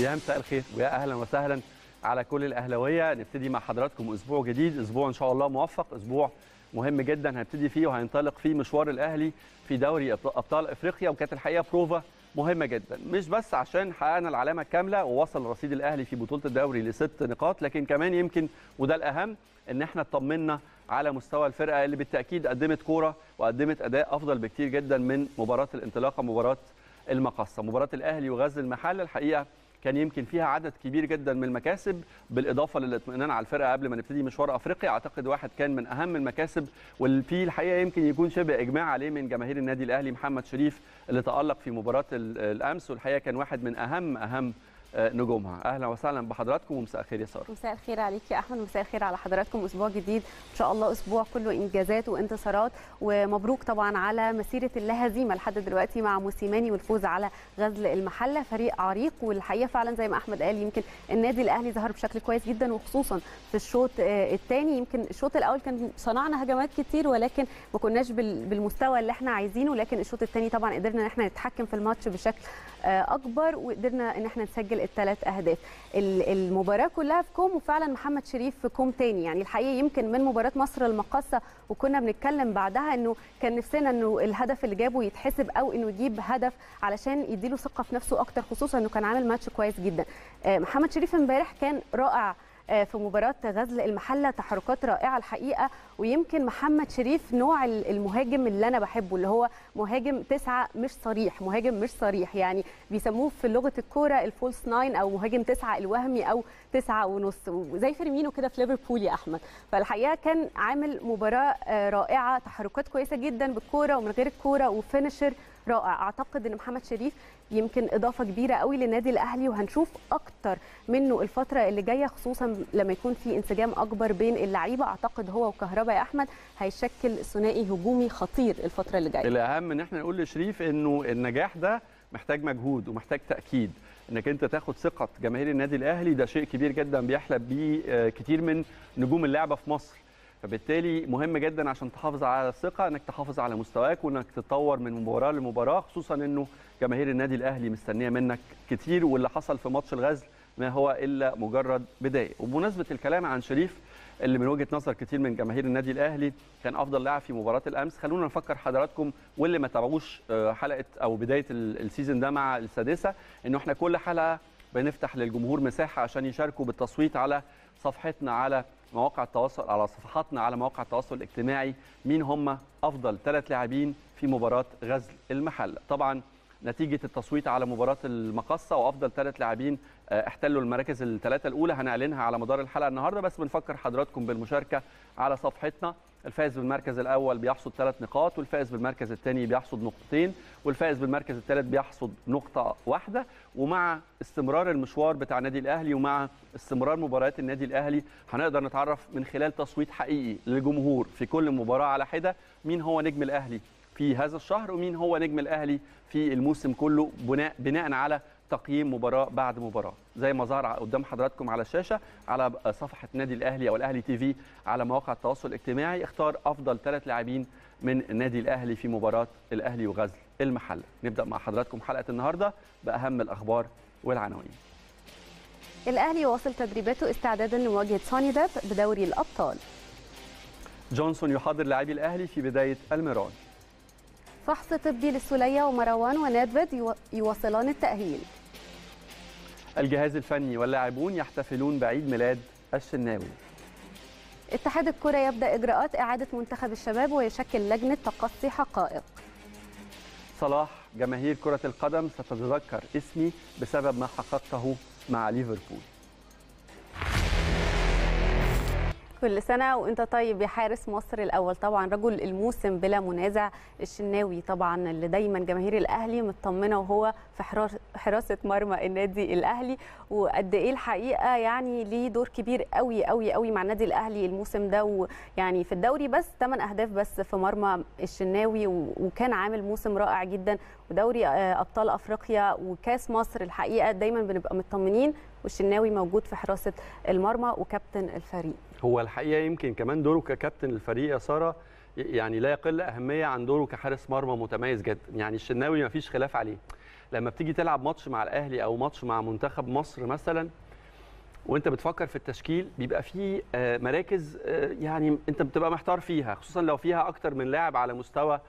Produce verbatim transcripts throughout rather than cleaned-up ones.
يا مساء الخير ويا اهلا وسهلا على كل الاهلاويه. نبتدي مع حضراتكم اسبوع جديد، اسبوع ان شاء الله موفق، اسبوع مهم جدا هنبتدي فيه وهينطلق فيه مشوار الاهلي في دوري ابطال افريقيا، وكانت الحقيقه بروفا مهمه جدا، مش بس عشان حققنا العلامه الكامله ووصل رصيد الاهلي في بطوله الدوري لست نقاط، لكن كمان يمكن وده الاهم ان احنا اطمنا على مستوى الفرقه اللي بالتاكيد قدمت كوره وقدمت اداء افضل بكتير جدا من مباراه الانطلاقه، مباراه المقصه، مباراه الاهلي وغزل المحله الحقيقه كان يمكن فيها عدد كبير جدا من المكاسب، بالاضافه للاطمئنان على الفرقه قبل ما نبتدي مشوار افريقيا. اعتقد واحد كان من اهم المكاسب واللي فيه الحقيقه يمكن يكون شبه اجماع عليه من جماهير النادي الاهلي محمد شريف اللي تالق في مباراه الامس، والحقيقه كان واحد من اهم اهم نجومها. اهلا وسهلا بحضراتكم ومساء الخير يا ساره. مساء الخير عليك يا احمد، مساء الخير على حضراتكم. اسبوع جديد ان شاء الله، اسبوع كله انجازات وانتصارات، ومبروك طبعا على مسيره اللا هزيمه لحد دلوقتي مع موسيماني والفوز على غزل المحله، فريق عريق. والحقيقه فعلا زي ما احمد قال يمكن النادي الاهلي ظهر بشكل كويس جدا، وخصوصا في الشوط الثاني. يمكن الشوط الاول كان صنعنا هجمات كتير ولكن ما كناش بالمستوى اللي احنا عايزينه، لكن الشوط الثاني طبعا قدرنا ان احنا نتحكم في الماتش بشكل اكبر، وقدرنا ان احنا نسجل الثلاث اهداف. المباراه كلها في كوم، وفعلا محمد شريف في كوم تاني. يعني الحقيقه يمكن من مباراه مصر المقاصه وكنا بنتكلم بعدها انه كان نفسنا انه الهدف اللي جابه يتحسب او انه يجيب هدف علشان يديله ثقه في نفسه اكتر، خصوصا انه كان عامل ماتش كويس جدا. محمد شريف امبارح كان رائع في مباراة غزل المحلة، تحركات رائعة الحقيقة. ويمكن محمد شريف نوع المهاجم اللي أنا بحبه، اللي هو مهاجم تسعة مش صريح، مهاجم مش صريح، يعني بيسموه في لغة الكورة الفولس ناين أو مهاجم تسعة الوهمي أو تسعة ونص، زي فيرمينو كده في ليفربول يا أحمد. فالحقيقة كان عامل مباراة رائعة، تحركات كويسة جدا بالكورة ومن غير الكورة، وفينشر رائع. اعتقد ان محمد شريف يمكن اضافه كبيره قوي للنادي الاهلي، وهنشوف اكتر منه الفتره اللي جايه، خصوصا لما يكون في انسجام اكبر بين اللعيبه. اعتقد هو وكهربا يا احمد هيشكل ثنائي هجومي خطير الفتره اللي جايه. الاهم ان احنا نقول لشريف انه النجاح ده محتاج مجهود ومحتاج تاكيد، انك انت تاخد ثقه جماهير النادي الاهلي ده شيء كبير جدا بيحلب بيه كتير من نجوم اللعبه في مصر، فبالتالي مهم جدا عشان تحافظ على الثقه انك تحافظ على مستواك وانك تتطور من مباراه لمباراه، خصوصا انه جماهير النادي الاهلي مستنيه منك كتير، واللي حصل في ماتش الغزل ما هو الا مجرد بدايه. وبمناسبه الكلام عن شريف اللي من وجهه نظر كتير من جماهير النادي الاهلي كان افضل لاعب في مباراه الامس، خلونا نفكر حضراتكم واللي ما تابعوش حلقه او بدايه السيزون ده مع السادسه، انه احنا كل حلقه بنفتح للجمهور مساحه عشان يشاركوا بالتصويت على صفحتنا على مواقع التواصل، على صفحاتنا على مواقع التواصل الاجتماعي، مين هم افضل ثلاث لاعبين في مباراه غزل المحله. طبعا نتيجه التصويت على مباراه المقصه وافضل ثلاث لاعبين احتلوا المراكز الثلاثه الاولى هنعلنها على مدار الحلقه النهارده، بس بنفكر حضراتكم بالمشاركه على صفحتنا. الفائز بالمركز الاول بيحصد ثلاث نقاط، والفائز بالمركز الثاني بيحصد نقطتين، والفائز بالمركز الثالث بيحصد نقطه واحده. ومع استمرار المشوار بتاع النادي الاهلي ومع استمرار مباريات النادي الاهلي هنقدر نتعرف من خلال تصويت حقيقي للجمهور في كل مباراه على حده مين هو نجم الاهلي في هذا الشهر ومين هو نجم الاهلي في الموسم كله، بناء بناء على تقييم مباراه بعد مباراه، زي ما ظهر قدام حضراتكم على الشاشه على صفحه النادي الاهلي او الاهلي تي في على مواقع التواصل الاجتماعي. اختار افضل ثلاث لاعبين من النادي الاهلي في مباراه الاهلي وغزل المحله. نبدا مع حضراتكم حلقه النهارده باهم الاخبار والعناوين. الاهلي واصل تدريباته استعدادا لمواجهه سونداب بدوري الابطال. جونسون يحاضر لاعبي الاهلي في بدايه الميران. فحص طبي للسولية ومروان ونادفيد يواصلان التأهيل. الجهاز الفني واللاعبون يحتفلون بعيد ميلاد الشناوي. اتحاد الكرة يبدأ إجراءات إعادة منتخب الشباب ويشكل لجنة تقصي حقائق. صلاح: جماهير كرة القدم ستتذكر اسمي بسبب ما حققته مع ليفربول. كل سنة وانت طيب يا حارس مصر الأول، طبعا رجل الموسم بلا منازع الشناوي، طبعا اللي دايما جماهير الأهلي مطمنة وهو في حراسة مرمى النادي الأهلي، وقد ايه الحقيقة يعني ليه دور كبير قوي قوي قوي مع النادي الأهلي الموسم ده. ويعني في الدوري بس ثمان أهداف بس في مرمى الشناوي، وكان عامل موسم رائع جدا، ودوري أبطال أفريقيا وكاس مصر الحقيقة دايما بنبقى مطمنين، والشناوي موجود في حراسة المرمى وكابتن الفريق. هو الحقيقه يمكن كمان دوره ككابتن الفريق يا ساره يعني لا يقل اهميه عن دوره كحارس مرمى متميز جدا، يعني الشناوي ما فيش خلاف عليه، لما بتيجي تلعب ماتش مع الأهلي أو ماتش مع منتخب مصر مثلا وانت بتفكر في التشكيل بيبقى فيه مراكز يعني انت بتبقى محتار فيها، خصوصا لو فيها اكتر من لاعب على مستوى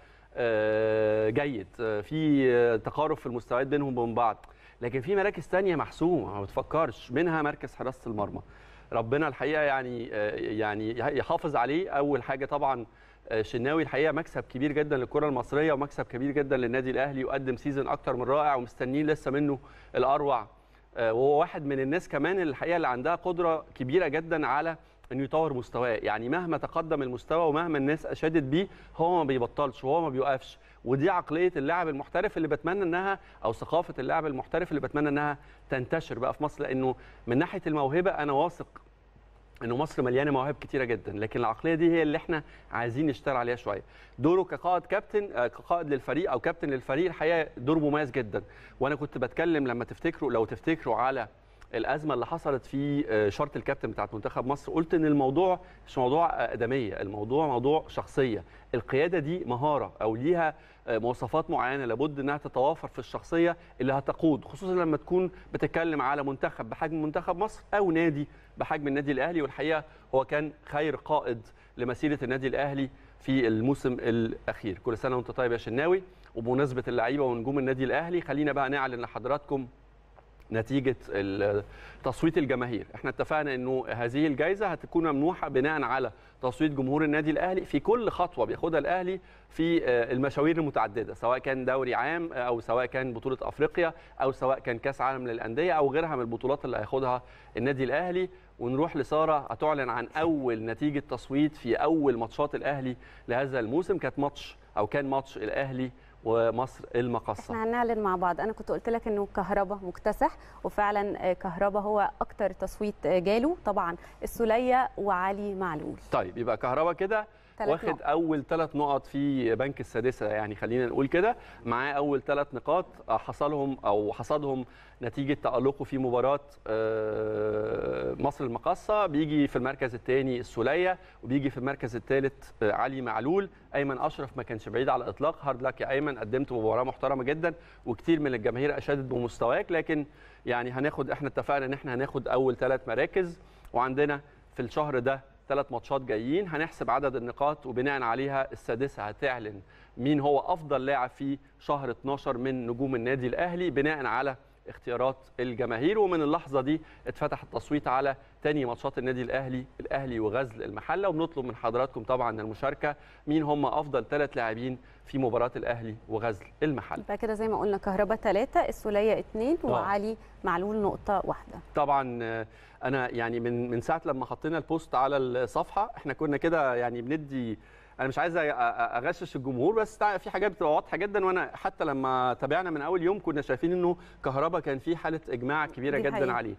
جيد، في تقارب في المستويات بينهم وبين بعض. لكن في مراكز تانية محسومه ما بتفكرش، منها مركز حراسه المرمى. ربنا الحقيقه يعني يعني يحافظ عليه. اول حاجه طبعا الشناوي الحقيقه مكسب كبير جدا للكره المصريه ومكسب كبير جدا للنادي الاهلي، وقدم سيزون اكتر من رائع ومستنيين لسه منه الاروع. وهو واحد من الناس كمان الحقيقه اللي عندها قدره كبيره جدا على انه يطور مستواه، يعني مهما تقدم المستوى ومهما الناس اشادت بيه هو ما بيبطلش وهو ما بيوقفش، ودي عقليه اللاعب المحترف اللي بتمنى انها، او ثقافه اللاعب المحترف اللي بتمنى انها تنتشر بقى في مصر. لانه من ناحيه الموهبه انا واثق انه مصر مليانه مواهب كتيره جدا، لكن العقليه دي هي اللي احنا عايزين نشتغل عليها شويه. دوره كقائد كابتن كقائد للفريق او كابتن للفريق الحقيقه دور مميز جدا. وانا كنت بتكلم لما تفتكروا لو تفتكروا على الازمه اللي حصلت في شرط الكابتن بتاعت منتخب مصر، قلت ان الموضوع مش موضوع ادميه، الموضوع موضوع شخصيه. القياده دي مهاره او ليها مواصفات معينه لابد انها تتوافر في الشخصيه اللي هتقود، خصوصا لما تكون بتتكلم على منتخب بحجم منتخب مصر او نادي بحجم النادي الاهلي. والحقيقه هو كان خير قائد لمسيره النادي الاهلي في الموسم الاخير. كل سنه وانت طيب يا شناوي. وبمناسبه اللعيبه ونجوم النادي الاهلي، خلينا بقى نعلن لحضراتكم نتيجه تصويت الجماهير. احنا اتفقنا انه هذه الجائزه هتكون ممنوحه بناء على تصويت جمهور النادي الاهلي في كل خطوه بياخدها الاهلي في المشاوير المتعدده، سواء كان دوري عام او سواء كان بطوله افريقيا او سواء كان كاس عالم للانديه او غيرها من البطولات اللي هياخدها النادي الاهلي. ونروح لساره هتعلن عن اول نتيجه تصويت في اول ماتشات الاهلي لهذا الموسم. كانت ماتش او كان ماتش الاهلي ومصر المقصة. احنا هنعلن مع بعض. انا كنت قلت لك انه كهربا مكتسح، وفعلا كهربا هو اكتر تصويت جاله، طبعا السولية وعلي معلول. طيب يبقى كهربا كده واخد اول ثلاث نقط في بنك السادسه، يعني خلينا نقول كده معاه اول ثلاث نقاط حصلهم او حصدهم نتيجه تألقه في مباراه مصر المقاصه. بيجي في المركز الثاني السوليه، وبيجي في المركز الثالث علي معلول. ايمن اشرف ما كانش بعيد على الاطلاق، هارد لك يا ايمن، قدمت مباراه محترمه جدا وكتير من الجماهير اشادت بمستواك. لكن يعني هناخد، احنا اتفقنا ان احنا هناخد اول ثلاث مراكز، وعندنا في الشهر ده ثلاث ماتشات جايين هنحسب عدد النقاط، وبناء عليها السادسه هتعلن مين هو افضل لاعب في شهر اتناشر من نجوم النادي الاهلي بناء على اختيارات الجماهير. ومن اللحظه دي اتفتح التصويت على ثاني ماتشات النادي الاهلي، الاهلي وغزل المحله. وبنطلب من حضراتكم طبعا المشاركه، مين هم افضل ثلاث لاعبين في مباراه الاهلي وغزل المحله. يبقى كده زي ما قلنا كهربا ثلاثه، السوليه اثنين، وعلي معلول نقطه واحده. طبعا انا يعني من من ساعه لما حطينا البوست على الصفحه احنا كنا كده يعني بندي، انا مش عايز اغشش الجمهور بس في حاجات بتبقى واضحه جدا. وانا حتى لما تابعنا من اول يوم كنا شايفين انه كهربا كان في حاله اجماع كبيره جدا عليه.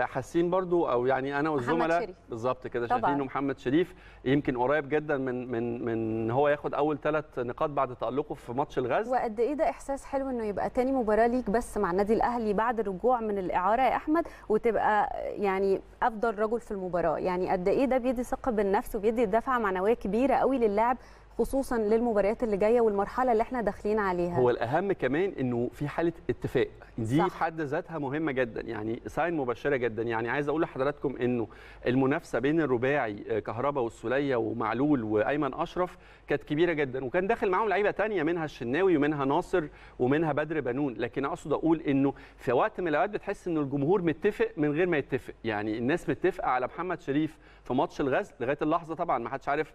حاسين برضو او يعني انا والزملاء بالظبط كده شايفين انه محمد شريف يمكن قريب جدا من من من هو ياخد اول ثلاث نقاط بعد تألقه في ماتش الغزل. وقد ايه ده احساس حلو انه يبقى تاني مباراه ليك بس مع النادي الاهلي بعد الرجوع من الاعاره يا احمد، وتبقى يعني افضل رجل في المباراه. يعني قد ايه ده بيدي ثقه بالنفس وبيدي دفعه معنويه كبيره قوي للاعب، خصوصا للمباريات اللي جايه والمرحله اللي احنا داخلين عليها. هو الاهم كمان انه في حاله اتفاق، دي في حد ذاتها مهمه جدا، يعني ساين مبشره جدا. يعني عايز اقول لحضراتكم انه المنافسه بين الرباعي كهربا والسوليه ومعلول وايمن اشرف كانت كبيره جدا، وكان داخل معاهم لعيبه ثانيه منها الشناوي ومنها ناصر ومنها بدر بنون. لكن اقصد اقول انه في وقت من الاوقات بتحس ان الجمهور متفق من غير ما يتفق، يعني الناس متفقه على محمد شريف في ماتش الغزل لغايه اللحظه. طبعا ما حدش عارف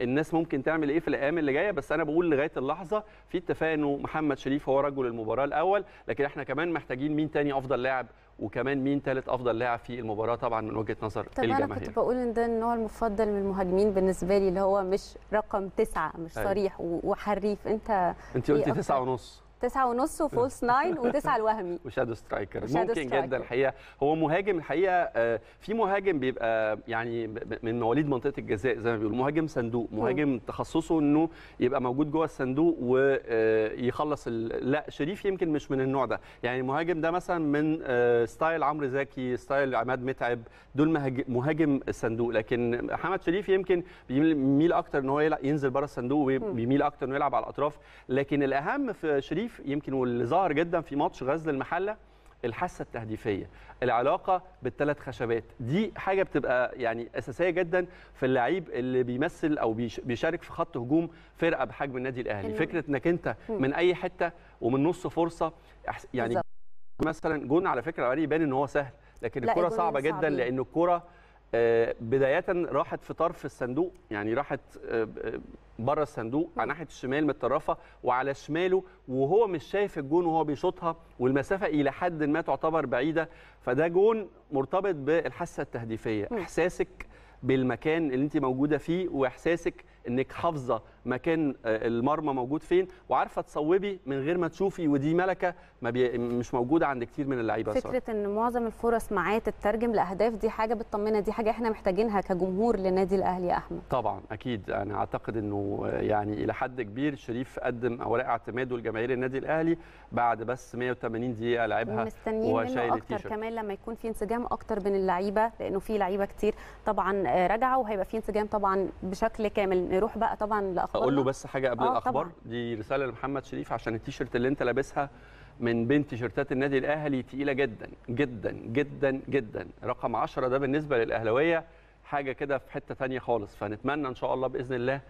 الناس ممكن تعمل ايه في الايام اللي جايه، بس انا بقول لغايه اللحظه في اتفاق انه محمد شريف هو رجل المباراه الاول. لكن احنا كمان محتاجين مين تاني افضل لاعب، وكمان مين ثالث افضل لاعب في المباراه طبعا من وجهه نظر الجماهير. انا كنت بقول ان ده النوع المفضل من المهاجمين بالنسبه لي، اللي هو مش رقم تسعه، مش أيه. صريح وحريف. انت انت قلتي تسعه ونص تسعة ونص وفولس ناين وتسعة الوهمي وشادو سترايكر. ممكن سترايكر. جدا الحقيقه هو مهاجم، الحقيقه في مهاجم بيبقى يعني من مواليد منطقه الجزاء زي ما بيقولوا، مهاجم صندوق، مهاجم تخصصه انه يبقى موجود جوه الصندوق ويخلص. لا شريف يمكن مش من النوع ده، يعني المهاجم ده مثلا من ستايل عمرو زكي، ستايل عماد متعب، دول مهاجم الصندوق. لكن محمد شريف يمكن بيميل اكتر ان هو ينزل بره الصندوق، وبيميل اكتر انه يلعب على الاطراف. لكن الاهم في شريف شريف يمكن واللي ظهر جدا في ماتش غزل المحله الحاسه التهديفيه، العلاقه بالثلاث خشبات، دي حاجه بتبقى يعني اساسيه جدا في اللعيب اللي بيمثل او بيشارك في خط هجوم فرقه بحجم النادي الاهلي. فكره انك انت من اي حته ومن نص فرصه يعني مثلا جون على فكره يبان ان هو سهل، لكن الكره صعبه جدا لان الكره بدايه راحت في طرف الصندوق، يعني راحت بره الصندوق على ناحيه الشمال متطرفه وعلى شماله وهو مش شايف الجون وهو بيشوطها، والمسافه الى حد ما تعتبر بعيده، فده جون مرتبط بالحاسه التهديفيه، احساسك بالمكان اللي انت موجوده فيه واحساسك انك حافظه مكان المرمى موجود فين وعارفه تصوبي من غير ما تشوفي، ودي ملكه ما بي... مش موجوده عند كتير من اللعيبه. فكره صار. ان معظم الفرص معاه تترجم لاهداف، دي حاجه بتطمنا، دي حاجه احنا محتاجينها كجمهور للنادي الاهلي يا احمد. طبعا اكيد، انا اعتقد انه يعني الى حد كبير شريف قدم اوراق اعتماده لجماهير النادي الاهلي بعد بس مية وتمانين دقيقه لعبها، ومستنيين اكتر كمان لما يكون في انسجام اكتر بين اللعيبه، لانه في لعيبه كتير طبعا رجعوا وهيبقى في انسجام طبعا بشكل كامل. نروح بقى طبعا لاخبار. اقول له بس حاجه قبل آه الاخبار طبعًا. دي رساله لمحمد شريف عشان التيشيرت اللي انت لابسها من بين تيشيرتات النادي الاهلي تقيله جدا جدا جدا جدا، رقم عشرة ده بالنسبه للاهلاويه حاجه كده في حته ثانيه خالص، فنتمنى ان شاء الله باذن الله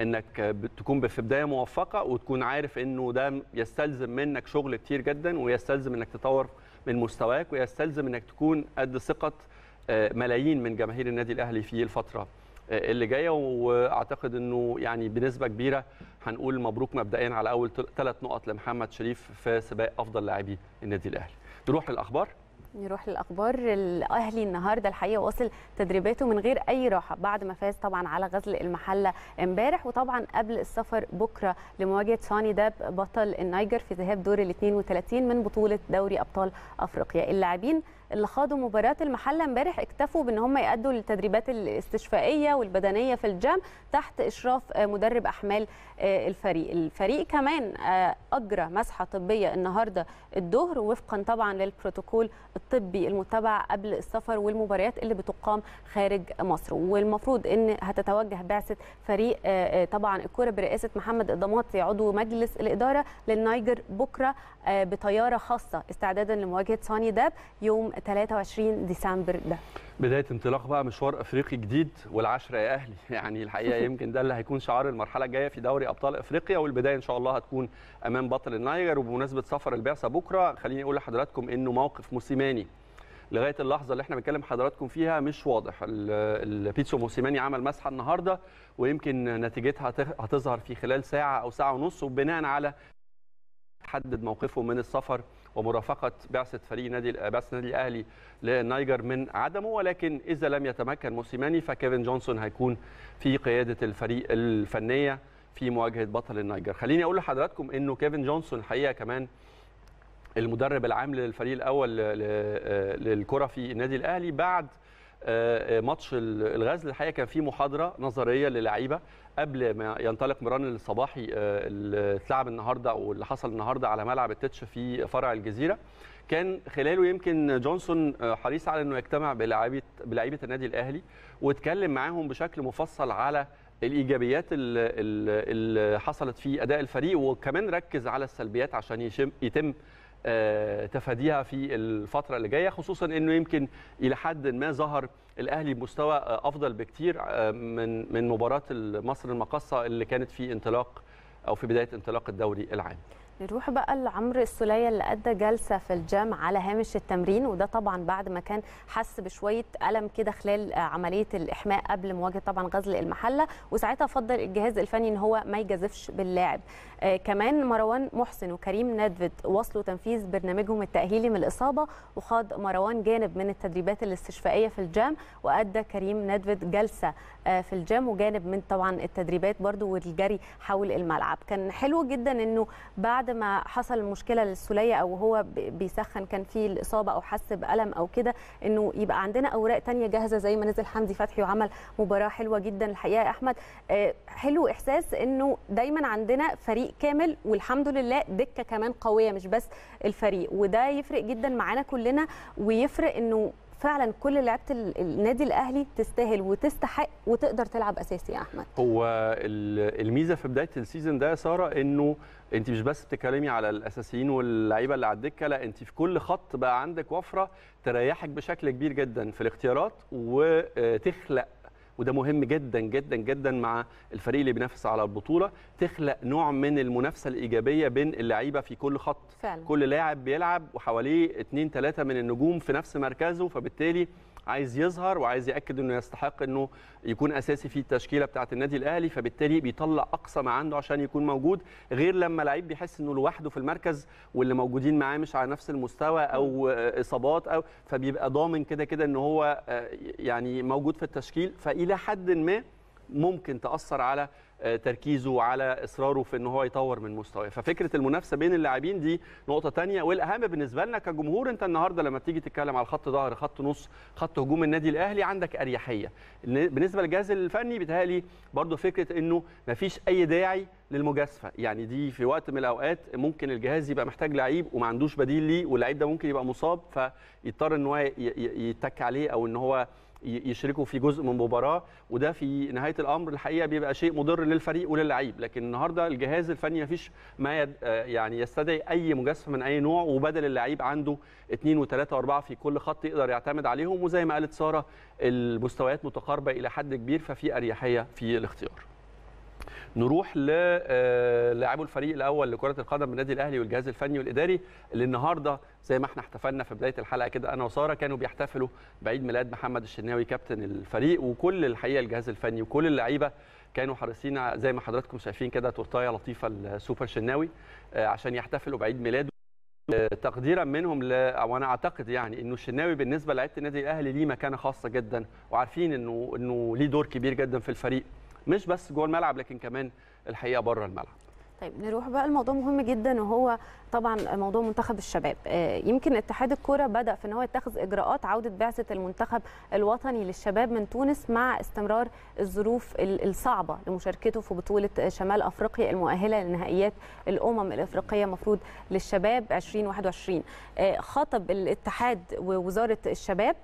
انك تكون في بدايه موفقه وتكون عارف انه ده يستلزم منك شغل كتير جدا، ويستلزم انك تطور من مستواك، ويستلزم انك تكون قد ثقه ملايين من جماهير النادي الاهلي في الفتره اللي جايه، واعتقد انه يعني بنسبه كبيره هنقول مبروك مبدئيا على اول ثلاث نقط لمحمد شريف في سباق افضل لاعبي النادي الاهلي. نروح للاخبار. نروح للاخبار. الاهلي النهارده الحقيقه واصل تدريباته من غير اي راحه بعد ما فاز طبعا على غزل المحله امبارح، وطبعا قبل السفر بكره لمواجهه ساني داب بطل النيجر في ذهاب دور ال اتنين وتلاتين من بطوله دوري ابطال افريقيا. اللاعبين اللي خاضوا مباراه المحله امبارح اكتفوا بان هم يادوا التدريبات الاستشفائيه والبدنيه في الجيم تحت اشراف مدرب احمال الفريق. الفريق كمان اجرى مسحه طبيه النهارده الظهر وفقا طبعا للبروتوكول الطبي المتبع قبل السفر والمباريات اللي بتقام خارج مصر، والمفروض ان هتتوجه بعثه فريق طبعا الكره برئاسه محمد الضماطي عضو مجلس الاداره للنيجر بكره بطياره خاصه استعدادا لمواجهه ساني داب يوم تلاتة وعشرين ديسمبر. ده بدايه انطلاق بقى مشوار افريقي جديد، والعشره يا اهلي، يعني الحقيقه يمكن ده اللي هيكون شعار المرحله الجايه في دوري ابطال افريقيا، والبدايه ان شاء الله هتكون امام بطل النيجر. وبمناسبه سفر البعثه بكره خليني اقول لحضراتكم انه موقف موسيماني لغايه اللحظه اللي احنا بنتكلم حضراتكم فيها مش واضح. البيتسو موسيماني عمل مسحه النهارده ويمكن نتيجتها هتظهر في خلال ساعه او ساعه ونص، وبناء على تحدد موقفه من السفر ومرافقه بعثه فريق نادي بعثه النادي الاهلي للنيجر من عدمه. ولكن اذا لم يتمكن موسيماني فكيفن جونسون هيكون في قياده الفريق الفنيه في مواجهه بطل النيجر. خليني اقول لحضراتكم انه كيفن جونسون الحقيقه كمان المدرب العام للفريق الاول للكره في النادي الاهلي بعد ماتش الغزل الحقيقه كان في محاضره نظريه للعيبه قبل ما ينطلق مران الصباحي اللي اتلعب النهارده او اللي حصل النهارده على ملعب التتش في فرع الجزيره، كان خلاله يمكن جونسون حريص على انه يجتمع بلاعيبه بلاعيبه النادي الاهلي واتكلم معاهم بشكل مفصل على الايجابيات اللي حصلت في اداء الفريق، وكمان ركز على السلبيات عشان يتم تفاديها في الفترة اللي جاية، خصوصا انه يمكن الى حد ما ظهر الاهلي بمستوى افضل بكتير من من مباراة مصر المقاصة اللي كانت في انطلاق او في بداية انطلاق الدوري العام. نروح بقى لعمرو السولية اللي ادى جلسه في الجيم على هامش التمرين، وده طبعا بعد ما كان حس بشويه الم كده خلال عمليه الاحماء قبل مواجهه طبعا غزل المحله، وساعتها فضل الجهاز الفني ان هو ما يجازفش باللاعب. آه كمان مروان محسن وكريم ندفد واصلوا تنفيذ برنامجهم التاهيلي من الاصابه، وخاض مروان جانب من التدريبات الاستشفائيه في الجيم، وادى كريم ندفد جلسه آه في الجيم وجانب من طبعا التدريبات برده والجري حول الملعب. كان حلو جدا انه بعد ما حصل المشكله للسوليه او هو بيسخن كان فيه الاصابه او حس بالم او كده، انه يبقى عندنا اوراق ثانيه جاهزه زي ما نزل حمدي فتحي وعمل مباراه حلوه جدا الحقيقه يا احمد. آه حلو احساس انه دايما عندنا فريق كامل والحمد لله، دكه كمان قويه مش بس الفريق، وده يفرق جدا معانا كلنا، ويفرق انه فعلا كل لعيبه النادي الاهلي تستاهل وتستحق وتقدر تلعب اساسي. يا احمد، هو الميزه في بدايه السيزون ده يا ساره انه انت مش بس بتتكلمي على الاساسيين واللعيبه اللي على الدكه، لا انت في كل خط بقى عندك وفره تريحك بشكل كبير جدا في الاختيارات وتخلق، وده مهم جدا جدا جدا مع الفريق اللي بينافس على البطوله، تخلق نوع من المنافسه الايجابيه بين اللعيبه في كل خط. فعلا. كل لاعب بيلعب وحواليه اثنين ثلاثه من النجوم في نفس مركزه، فبالتالي عايز يظهر وعايز ياكد انه يستحق انه يكون اساسي في التشكيله بتاعه النادي الاهلي، فبالتالي بيطلع اقصى ما عنده عشان يكون موجود، غير لما لعيب بيحس انه لوحده في المركز واللي موجودين معاه مش على نفس المستوى او اصابات او، فبيبقى ضامن كده كده ان هو يعني موجود في التشكيل، فالى حد ما ممكن تاثر على تركيزه وعلى اصراره في ان هو يطور من مستواه. ففكره المنافسه بين اللاعبين دي نقطه ثانيه، والاهم بالنسبه لنا كجمهور، انت النهارده لما بتيجي تتكلم على خط ظهر، خط نص، خط هجوم النادي الاهلي، عندك اريحيه. بالنسبه للجهاز الفني بيتهيألي برضو فكره انه مفيش اي داعي للمجازفه، يعني دي في وقت من الاوقات ممكن الجهاز يبقى محتاج لعيب وما عندوش بديل ليه، واللعيب ده ممكن يبقى مصاب فيضطر ان هو يتك عليه او ان هو يشركوا في جزء من مباراه، وده في نهايه الامر الحقيقه بيبقى شيء مضر للفريق وللعيب. لكن النهارده الجهاز الفني مفيش ما يعني يستدعي اي مجازفه من اي نوع، وبدل اللعيب عنده اثنين وثلاثه واربعه في كل خط يقدر يعتمد عليهم، وزي ما قالت ساره المستويات متقاربه الى حد كبير، ففي اريحيه في الاختيار. نروح للاعبو الفريق الاول لكره القدم بالنادي الاهلي والجهاز الفني والاداري، اللي النهارده زي ما احنا احتفلنا في بدايه الحلقه كده انا وساره، كانوا بيحتفلوا بعيد ميلاد محمد الشناوي كابتن الفريق، وكل الحقيقه الجهاز الفني وكل اللعيبه كانوا حريصين زي ما حضراتكم شايفين كده تورتايه لطيفه السوبر شناوي عشان يحتفلوا بعيد ميلاده، تقديرا منهم ل... وانا اعتقد يعني انه الشناوي بالنسبه لعيبه النادي الاهلي ليه مكانه خاصه جدا، وعارفين انه انه ليه دور كبير جدا في الفريق، مش بس جوه الملعب لكن كمان الحقيقه بره الملعب. طيب نروح بقى الموضوع مهم جدا، وهو طبعا موضوع منتخب الشباب. يمكن اتحاد الكوره بدا في ان هو يتخذ اجراءات عوده بعثه المنتخب الوطني للشباب من تونس مع استمرار الظروف الصعبه لمشاركته في بطوله شمال افريقيا المؤهله لنهائيات الامم الافريقيه مفروض للشباب ألفين وواحد وعشرين. خاطب الاتحاد ووزاره الشباب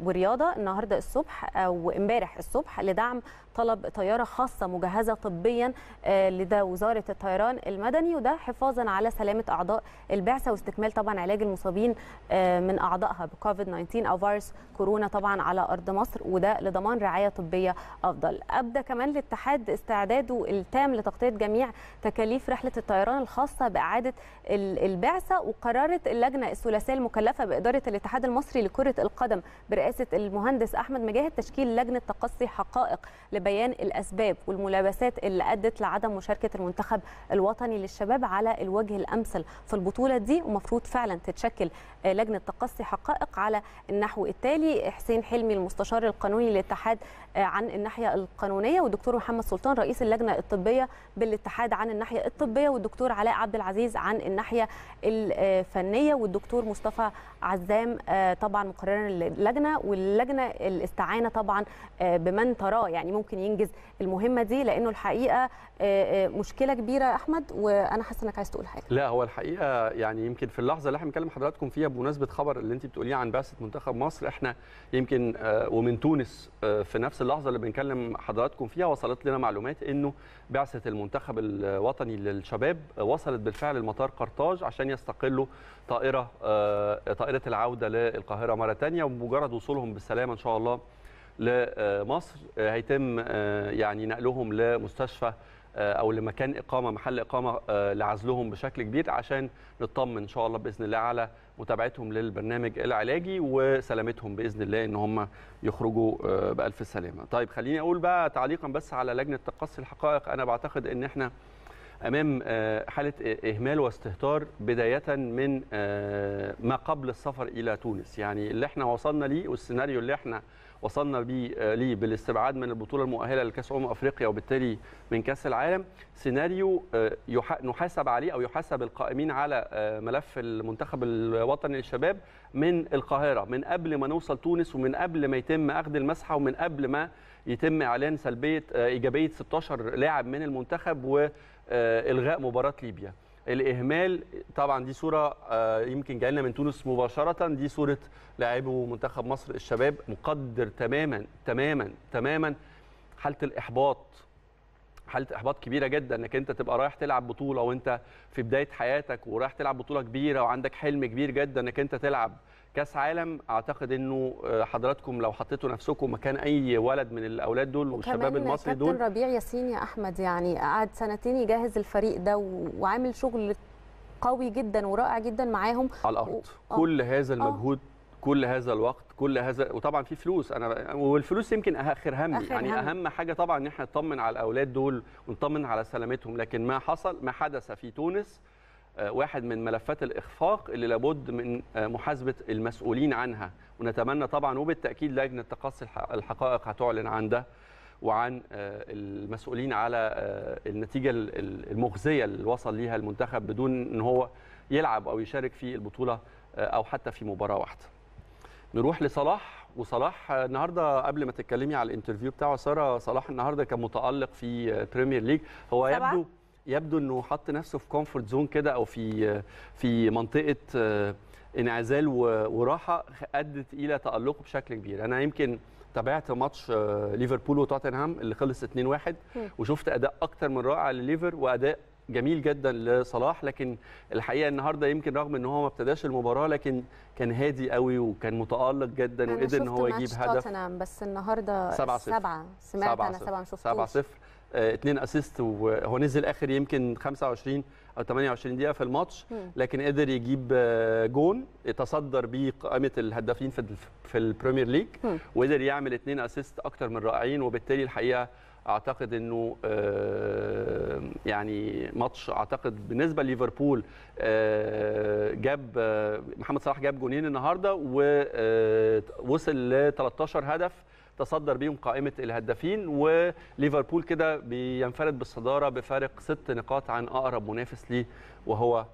والرياضه النهارده الصبح او امبارح الصبح لدعم طلب طياره خاصه مجهزه طبيا لدى وزاره الطيران المدني، وده حفاظا على سلامه اعضاء البعثه واستكمال طبعا علاج المصابين من اعضائها بكوفيد تسعة عشر او فيروس كورونا طبعا على ارض مصر، وده لضمان رعايه طبيه افضل. ابدى كمان الاتحاد استعداده التام لتغطيه جميع تكاليف رحله الطيران الخاصه باعاده البعثه، وقررت اللجنه الثلاثيه المكلفه باداره الاتحاد المصري لكره القدم برئاسه المهندس احمد مجاهد تشكيل لجنه تقصي حقائق لبيان الاسباب والملابسات اللي ادت لعدم مشاركه المنتخب الوطني للشباب على الوجه الامثل في البطوله دي، ومفروض فعلا تتشكل لجنه تقصي حقائق على النحو التالي: حسين حلمي المستشار القانوني للاتحاد عن الناحيه القانونيه، والدكتور محمد سلطان رئيس اللجنه الطبيه بالاتحاد عن الناحيه الطبيه، والدكتور علاء عبد العزيز عن الناحيه الفنيه، والدكتور مصطفى عزام طبعا مقررا للجنه. واللجنه الاستعانه طبعا بمن تراه يعني ممكن ينجز المهمه دي، لانه الحقيقه مشكله كبيره يا احمد، وانا حاسه انك عايز تقول حاجه. لا هو الحقيقه يعني يمكن في اللحظه اللي احنا بنكلم حضراتكم فيها بمناسبه خبر اللي انت بتقوليه عن بعثه منتخب مصر، احنا يمكن ومن تونس في نفس اللحظه اللي بنكلم حضراتكم فيها وصلت لنا معلومات انه بعثه المنتخب الوطني للشباب وصلت بالفعل لمطار قرطاج عشان يستقلوا طائره طائره العوده للقاهره مره ثانيه، وبمجرد وصولهم بالسلامه ان شاء الله لمصر هيتم يعني نقلهم لمستشفى او لمكان اقامه محل اقامه لعزلهم بشكل كبير، عشان نطمن ان شاء الله باذن الله على متابعتهم للبرنامج العلاجي وسلامتهم باذن الله ان هم يخرجوا بالف سلامه. طيب خليني اقول بقى تعليقا بس على لجنه تقصي الحقائق، انا بعتقد ان احنا امام حاله اهمال واستهتار بدايه من ما قبل السفر الى تونس، يعني اللي احنا وصلنا ليه والسيناريو اللي احنا وصلنا بيه ليه بالاستبعاد من البطوله المؤهله لكاس امم افريقيا وبالتالي من كاس العالم، سيناريو نحاسب عليه او يحاسب القائمين على ملف المنتخب الوطني للشباب من القاهره، من قبل ما نوصل تونس، ومن قبل ما يتم اخذ المسحه، ومن قبل ما يتم اعلان سلبيه ايجابيه ستاشر لاعب من المنتخب والغاء مباراه ليبيا. الاهمال طبعا دي صوره يمكن جايه لنا من تونس مباشره، دي صوره لاعبو منتخب مصر الشباب، مقدر تماما تماما تماما حاله الاحباط، حاله احباط كبيره جدا انك انت تبقى رايح تلعب بطوله وانت في بدايه حياتك ورايح تلعب بطوله كبيره وعندك حلم كبير جدا انك انت تلعب كاس عالم. اعتقد انه حضراتكم لو حطيتوا نفسكم مكان اي ولد من الاولاد دول والشباب المصري دول. كابتن ربيع ياسين يا احمد يعني قعد سنتين يجهز الفريق ده وعامل شغل قوي جدا ورائع جدا معاهم على الارض، و... كل هذا المجهود أوه. كل هذا الوقت كل هذا، وطبعا في فلوس، انا والفلوس يمكن اخر همي أخر يعني هم. اهم حاجه طبعا ان احنا نطمن على الاولاد دول ونطمن على سلامتهم، لكن ما حصل ما حدث في تونس واحد من ملفات الإخفاق اللي لابد من محاسبة المسؤولين عنها، ونتمنى طبعا وبالتأكيد لجنة تقصي الحقائق هتعلن عن ده وعن المسؤولين على النتيجة المخزية اللي وصل ليها المنتخب بدون ان هو يلعب او يشارك في البطولة او حتى في مباراة واحدة. نروح لصلاح، وصلاح النهارده قبل ما تتكلمي على الانترفيو بتاعه ساره، صلاح النهارده كان متألق في بريمير ليج، هو يبدو يبدو انه حط نفسه في كومفورت زون كده او في في منطقه انعزال وراحه ادت الى تالقه بشكل كبير. انا يمكن تابعت ماتش ليفربول وتوتنهام اللي خلص اتنين واحد وشفت اداء اكتر من رائع لليفر واداء جميل جدا لصلاح، لكن الحقيقه النهارده يمكن رغم ان هو ما ابتداش المباراه لكن كان هادي قوي وكان متالق جدا وقدر ان هو يجيب هدف. توتنهام بس النهارده سبعة سبعة سمعت سبعة انا سبعة ما شفتوش سبعة صفر اثنين اسيست، وهو نزل اخر يمكن خمسة وعشرين او تمانية وعشرين دقيقه في الماتش لكن قدر يجيب جون يتصدر بيه قائمه الهدافين في في البريمير ليج وقدر يعمل اثنين اسيست اكتر من رائعين، وبالتالي الحقيقه اعتقد انه يعني ماتش اعتقد بالنسبه لليفربول جاب محمد صلاح جاب جونين النهارده ووصل ل تلتاشر هدف تصدر بيهم قائمه الهدافين، وليفربول كده بينفرد بالصداره بفارق ست نقاط عن اقرب منافس ليه وهو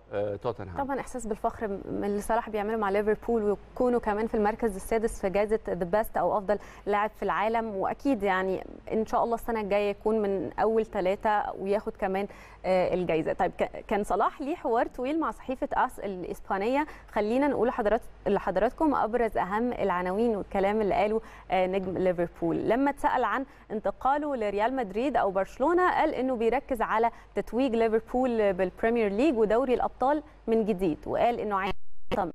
توتنهام. طبعا احساس بالفخر من اللي صلاح بيعمله مع ليفربول ويكونوا كمان في المركز السادس في جائزه ذا بيست او افضل لاعب في العالم، واكيد يعني ان شاء الله السنه الجايه يكون من اول ثلاثه وياخد كمان الجائزه. طيب كان صلاح ليه حوار طويل مع صحيفه اس الاسبانيه، خلينا نقول لحضرات لحضراتكم ابرز اهم العناوين والكلام اللي قاله نجم ليفربول. لما اتسال عن انتقاله لريال مدريد او برشلونه قال انه بيركز على تتويج ليفربول بالبريمير ليج ودوري الابطال من جديد، وقال انه عايز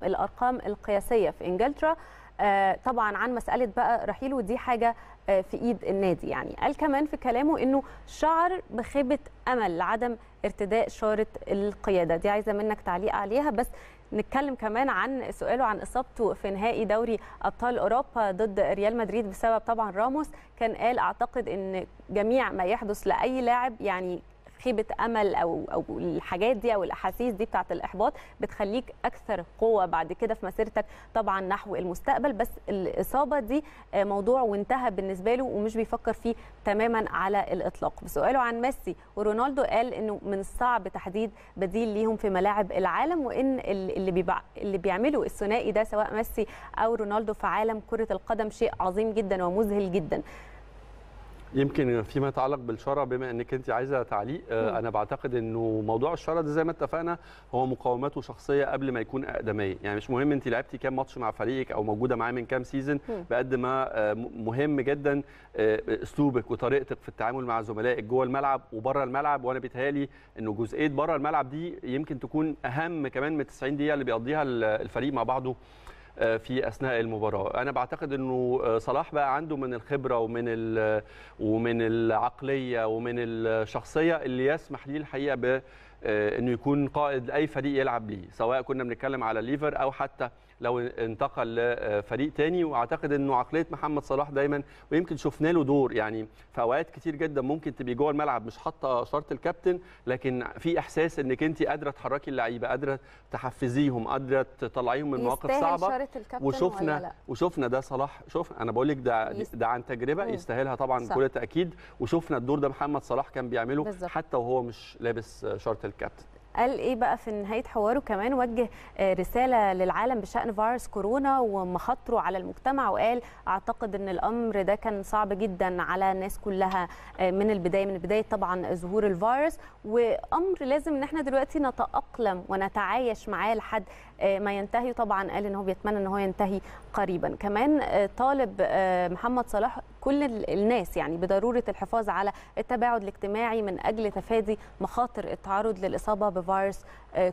الارقام القياسيه في انجلترا آه طبعا عن مساله بقى رحيله ودي حاجه آه في ايد النادي يعني. قال كمان في كلامه انه شعر بخيبه امل لعدم ارتداء شاره القياده، دي عايزه منك تعليق عليها. بس نتكلم كمان عن سؤاله عن اصابته في نهائي دوري ابطال اوروبا ضد ريال مدريد بسبب طبعا راموس، كان قال اعتقد ان جميع ما يحدث لاي لاعب يعني خيبه امل او او الحاجات دي او الاحاسيس دي بتاعه الاحباط بتخليك اكثر قوه بعد كده في مسيرتك طبعا نحو المستقبل، بس الاصابه دي موضوع وانتهى بالنسبه له ومش بيفكر فيه تماما على الاطلاق. بسؤاله عن ميسي ورونالدو قال انه من الصعب تحديد بديل ليهم في ملاعب العالم، وان اللي بيبع... اللي بيعمله الثنائي ده سواء ميسي او رونالدو في عالم كره القدم شيء عظيم جدا ومذهل جدا. يمكن فيما يتعلق بالشارة بما انك انت عايزه تعليق، انا بعتقد انه موضوع الشارة ده زي ما اتفقنا هو مقاوماته شخصيه قبل ما يكون اقدميه، يعني مش مهم انت لعبتي كام ماتش مع فريقك او موجوده معاه من كام سيزون بقد ما مهم جدا اسلوبك وطريقتك في التعامل مع زملائك جوه الملعب وبره الملعب، وانا بيتهيألي انه جزئيه بره الملعب دي يمكن تكون اهم كمان من تسعين دقيقه اللي بيقضيها الفريق مع بعضه في اثناء المباراه. انا بعتقد انه صلاح بقى عنده من الخبره ومن ومن العقليه ومن الشخصيه اللي يسمح ليه الحقيقه بانه يكون قائد لاي فريق يلعب ليه، سواء كنا بنتكلم على ليفر او حتى لو انتقل لفريق تاني. واعتقد انه عقليه محمد صلاح دايما ويمكن شفنا له دور يعني في اوقات كتير جدا ممكن تبقي جوه الملعب مش حاطه شرط الكابتن، لكن في احساس انك انت قادره تحركي اللعيبه، قادره تحفزيهم، قادره تطلعيهم من مواقف صعبه، وشفنا وشفنا ده صلاح. شوف انا بقول لك ده ده عن تجربه يستاهلها طبعا بكل تاكيد، وشفنا الدور ده محمد صلاح كان بيعمله بالزبط. حتى وهو مش لابس شرط الكابتن. قال ايه بقى في نهايه حواره كمان؟ وجه رساله للعالم بشان فيروس كورونا ومخاطره على المجتمع، وقال اعتقد ان الامر ده كان صعب جدا على الناس كلها من البدايه من بدايه طبعا ظهور الفيروس، وامر لازم ان احنا دلوقتي نتاقلم ونتعايش معاه لحد ما ينتهي. طبعا قال ان هو بيتمنى ان هو ينتهي قريبا. كمان طالب محمد صلاح كل الناس يعني بضروره الحفاظ على التباعد الاجتماعي من اجل تفادي مخاطر التعرض للاصابه بفيروس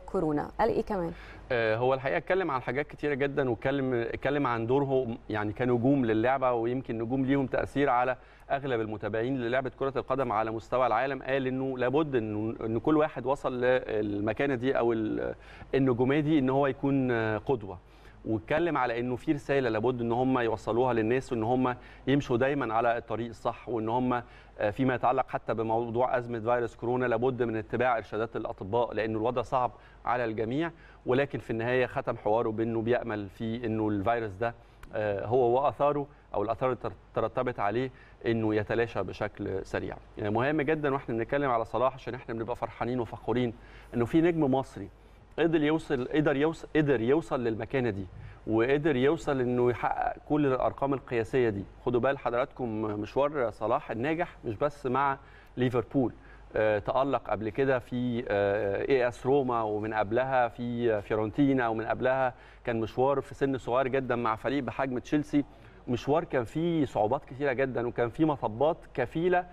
كورونا. قال ايه كمان؟ هو الحقيقه اتكلم عن حاجات كتيره جدا، واتكلم اتكلم عن دوره يعني كنجوم للعبه، ويمكن نجوم ليهم تاثير على اغلب المتابعين للعبه كره القدم على مستوى العالم. قال انه لابد ان ان كل واحد وصل للمكانه دي او النجوميه دي ان هو يكون قدوه، واتكلم على انه في رساله لابد ان هم يوصلوها للناس، وان هم يمشوا دايما على الطريق الصح، وان هم فيما يتعلق حتى بموضوع ازمه فيروس كورونا لابد من اتباع ارشادات الاطباء لانه الوضع صعب على الجميع. ولكن في النهايه ختم حواره بانه بيامل في انه الفيروس ده هو واثاره او الاثار ترتبت عليه انه يتلاشى بشكل سريع. يعني مهم جدا واحنا بنتكلم على صلاح عشان احنا بنبقى فرحانين وفخورين انه في نجم مصري قدر يوصل قدر يوصل قدر يوصل للمكانه دي، وقدر يوصل انه يحقق كل الارقام القياسيه دي. خدوا بال حضراتكم مشوار صلاح الناجح مش بس مع ليفربول، أه تألق قبل كده في أه اي اس روما، ومن قبلها في فيورنتينا، ومن قبلها كان مشوار في سن صغير جدا مع فريق بحجم تشيلسي. مشوار كان فيه صعوبات كثيره جدا، وكان فيه مطبات كفيله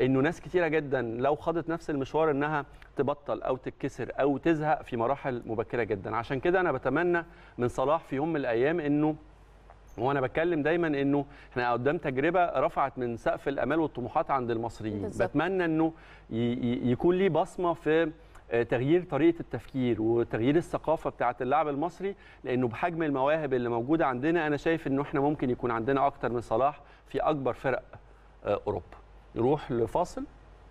انه ناس كتيره جدا لو خدت نفس المشوار انها تبطل او تتكسر او تزهق في مراحل مبكره جدا. عشان كده انا بتمنى من صلاح في يوم من الايام انه، وانا بتكلم دايما انه احنا قدام تجربه رفعت من سقف الامال والطموحات عند المصريين، بتمنى انه يكون ليه بصمه في تغيير طريقه التفكير وتغيير الثقافه بتاعه اللاعب المصري، لانه بحجم المواهب اللي موجوده عندنا انا شايف انه احنا ممكن يكون عندنا اكتر من صلاح في اكبر فرق اوروبا. نروح لفاصل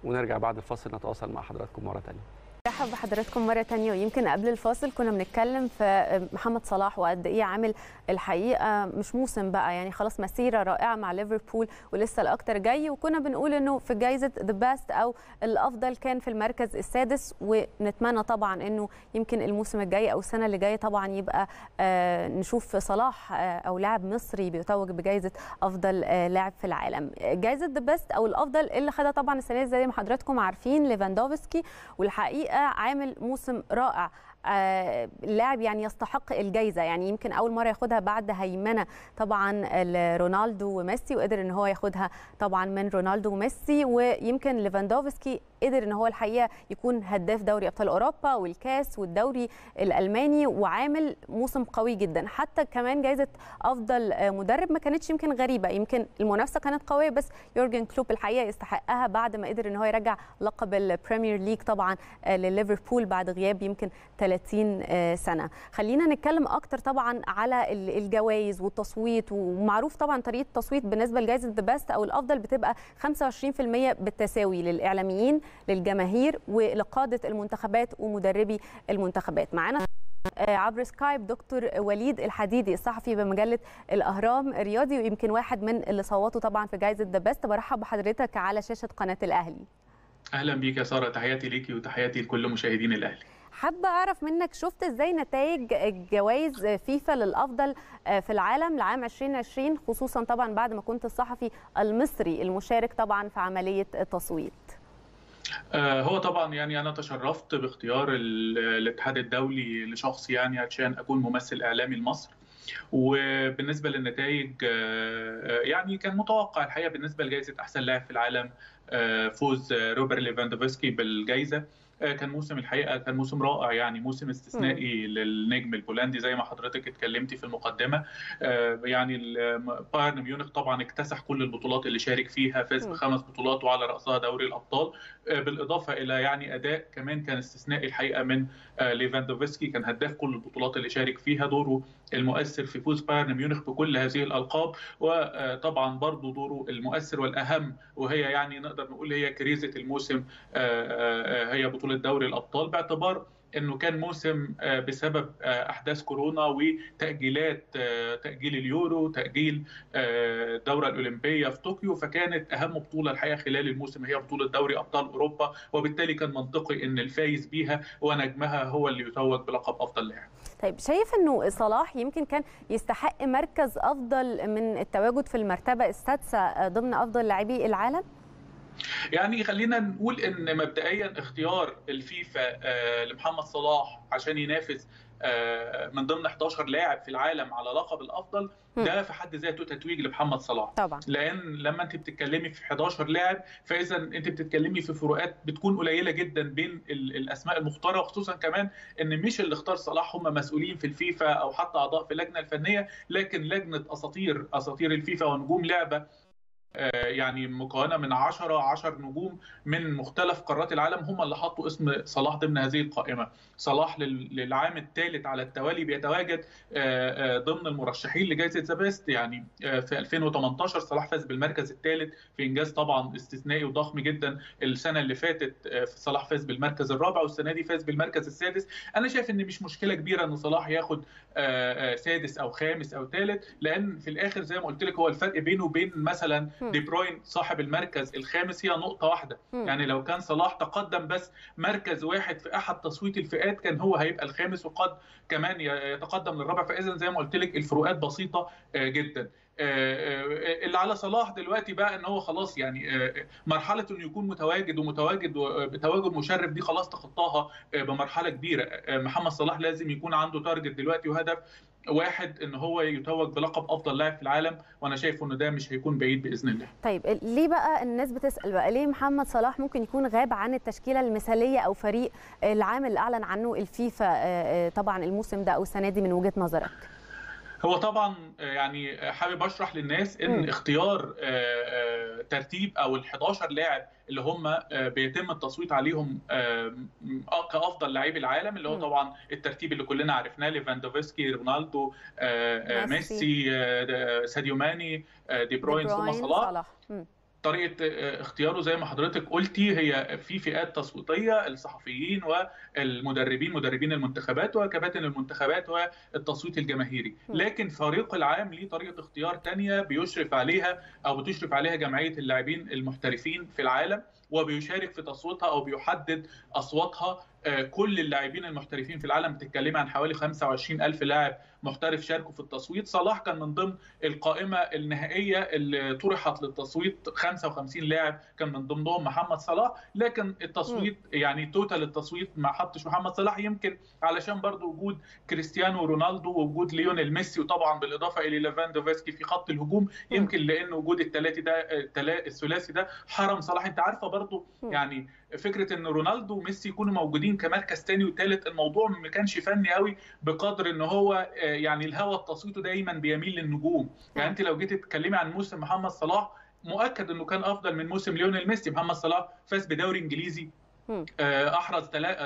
ونرجع بعد الفاصل نتواصل مع حضراتكم مرة تانية. مرحبا بحضراتكم مرة تانية. ويمكن قبل الفاصل كنا بنتكلم في محمد صلاح وقد إيه عامل الحقيقة مش موسم بقى، يعني خلاص مسيرة رائعة مع ليفربول ولسه الأكتر جاي، وكنا بنقول إنه في جايزة ذا بيست أو الأفضل كان في المركز السادس، ونتمنى طبعا إنه يمكن الموسم الجاي أو السنة اللي جاية طبعا يبقى آه نشوف صلاح آه أو لاعب مصري بيتوج بجايزة أفضل آه لاعب في العالم. جايزة ذا بيست أو الأفضل اللي خدها طبعا السنة زي ما حضراتكم عارفين ليفاندوفسكي، والحقيقة عامل موسم رائع. آه اللاعب يعني يستحق الجايزه، يعني يمكن اول مره ياخدها بعد هيمنه طبعا رونالدو وميسي، وقدر ان هو ياخدها طبعا من رونالدو وميسي. ويمكن ليفاندوفسكي قدر ان هو الحقيقه يكون هداف دوري ابطال اوروبا والكاس والدوري الالماني، وعامل موسم قوي جدا. حتى كمان جايزه افضل مدرب ما كانتش يمكن غريبه، يمكن المنافسه كانت قويه بس يورجن كلوب الحقيقه يستحقها بعد ما قدر ان هو يرجع لقب البريمير ليج طبعا لليفربول بعد غياب يمكن ثلاثين سنة. خلينا نتكلم اكتر طبعا على الجوائز والتصويت، ومعروف طبعا طريقه التصويت بالنسبه لجائزه ذا بيست او الافضل بتبقى خمسة وعشرين بالمئة بالتساوي للاعلاميين، للجماهير، ولقاده المنتخبات ومدربي المنتخبات. معانا عبر سكايب دكتور وليد الحديدي الصحفي بمجله الاهرام، رياضي ويمكن واحد من اللي صوتوا طبعا في جائزه ذا بيست. برحب بحضرتك على شاشه قناه الاهلي. اهلا بيك يا ساره، تحياتي ليكي وتحياتي لكل مشاهدين الاهلي. حابه اعرف منك شفت ازاي نتائج جوائز فيفا للافضل في العالم لعام ألفين وعشرين، خصوصا طبعا بعد ما كنت الصحفي المصري المشارك طبعا في عمليه التصويت؟ هو طبعا يعني انا تشرفت باختيار الاتحاد الدولي لشخص يعني عشان اكون ممثل اعلامي لمصر. وبالنسبه للنتائج يعني كان متوقع الحقيقه بالنسبه لجائزه احسن لاعب في العالم فوز روبرت ليفاندوفسكي بالجائزه. كان موسم الحقيقه كان موسم رائع، يعني موسم استثنائي م. للنجم البولندي زي ما حضرتك اتكلمتي في المقدمه. يعني بايرن ميونخ طبعا اكتسح كل البطولات اللي شارك فيها، فاز بخمس بطولات وعلى راسها دوري الابطال، بالاضافه الى يعني اداء كمان كان استثنائي الحقيقه من ليفاندوفسكي، كان هداف كل البطولات اللي شارك فيها، دوره المؤثر في فوز بايرن ميونخ بكل هذه الالقاب، وطبعا برضه دوره المؤثر والاهم وهي يعني نقدر نقول هي كريزه الموسم هي بطولة دوري الأبطال، باعتبار انه كان موسم بسبب احداث كورونا وتاجيلات، تاجيل اليورو، تاجيل الدوره الاولمبيه في طوكيو، فكانت اهم بطوله الحقيقه خلال الموسم هي بطوله دوري ابطال اوروبا، وبالتالي كان منطقي ان الفايز بيها ونجمها هو اللي يتوج بلقب افضل لاعب. طيب شايف انه صلاح يمكن كان يستحق مركز افضل من التواجد في المرتبه السادسه ضمن افضل لاعبي العالم؟ يعني خلينا نقول ان مبدئيا اختيار الفيفا لمحمد صلاح عشان ينافس من ضمن احد عشر لاعب في العالم على لقب الافضل ده في حد ذاته تتويج لمحمد صلاح طبعا، لان لما انت بتتكلمي في احد عشر لاعب فاذا انت بتتكلمي في فروقات بتكون قليله جدا بين الاسماء المختاره، خصوصا كمان ان مش اللي اختار صلاح هم مسؤولين في الفيفا او حتى اعضاء في اللجنه الفنيه، لكن لجنه اساطير اساطير الفيفا ونجوم لعبه يعني مكونة من عشرة عشر نجوم من مختلف قارات العالم هم اللي حطوا اسم صلاح ضمن هذه القائمة. صلاح للعام الثالث على التوالي بيتواجد ضمن المرشحين لجائزة ذا بيست، يعني في ألفين وثمانية عشر صلاح فاز بالمركز الثالث في إنجاز طبعا استثنائي وضخم جدا. السنة اللي فاتت صلاح فاز بالمركز الرابع والسنة دي فاز بالمركز السادس. أنا شايف إن مش مشكلة كبيرة إن صلاح ياخد سادس أو خامس أو ثالث، لأن في الآخر زي ما قلت لك هو الفرق بينه وبين مثلا دي بروين صاحب المركز الخامس هي نقطة واحدة، يعني لو كان صلاح تقدم بس مركز واحد في أحد تصويت الفئات كان هو هيبقى الخامس وقد كمان يتقدم للرابع، فإذا زي ما قلت لك الفروقات بسيطة جدا. اللي على صلاح دلوقتي بقى ان هو خلاص يعني مرحله انه يكون متواجد ومتواجد بتواجد مشرف دي خلاص تخطاها بمرحله كبيره. محمد صلاح لازم يكون عنده تارجت دلوقتي وهدف واحد ان هو يتوج بلقب افضل لاعب في العالم، وانا شايف انه ده مش هيكون بعيد باذن الله. طيب ليه بقى الناس بتسال بقى ليه محمد صلاح ممكن يكون غاب عن التشكيله المثاليه او فريق العام اللي اعلن عنه الفيفا طبعا الموسم ده او السنه دي من وجهه نظرك؟ هو طبعا يعني حابب اشرح للناس ان م. اختيار ترتيب او الحداشر لاعب اللي هم بيتم التصويت عليهم كافضل لاعبي العالم اللي هو م. طبعا الترتيب اللي كلنا عرفناه، ليفاندوفسكي، رونالدو، ميسي، ساديو ماني، دي بروين ثم صلاح. طريقه اختياره زي ما حضرتك قلتي هي في فئات تصويتيه، الصحفيين والمدربين مدربين المنتخبات وكباتن المنتخبات والتصويت الجماهيري، لكن فريق العام ليه طريقه اختيار ثانيه بيشرف عليها او بتشرف عليها جمعيه اللاعبين المحترفين في العالم وبيشارك في تصويتها او بيحدد اصواتها. كل اللاعبين المحترفين في العالم بتتكلمي عن حوالي خمسة وعشرين ألف لاعب محترف شاركوا في التصويت، صلاح كان من ضمن القائمه النهائيه اللي طرحت للتصويت خمسة وخمسين لاعب كان من ضمنهم محمد صلاح، لكن التصويت يعني توتال التصويت ما حطش محمد صلاح، يمكن علشان برضه وجود كريستيانو رونالدو ووجود ليونيل ميسي وطبعا بالاضافه الى ليفاندوفسكي في خط الهجوم، يمكن لان وجود الثلاثي ده الثلاثي ده حرم صلاح. انت عارفه برضه يعني فكره ان رونالدو وميسي يكونوا موجودين كمركز ثاني وثالث الموضوع ما كانش فني قوي بقدر ان هو يعني الهوى التصويته دايما بيميل للنجوم، يعني انت لو جيت تتكلمي عن موسم محمد صلاح مؤكد انه كان افضل من موسم ليونيل ميسي. محمد صلاح فاز بدوري انجليزي احرز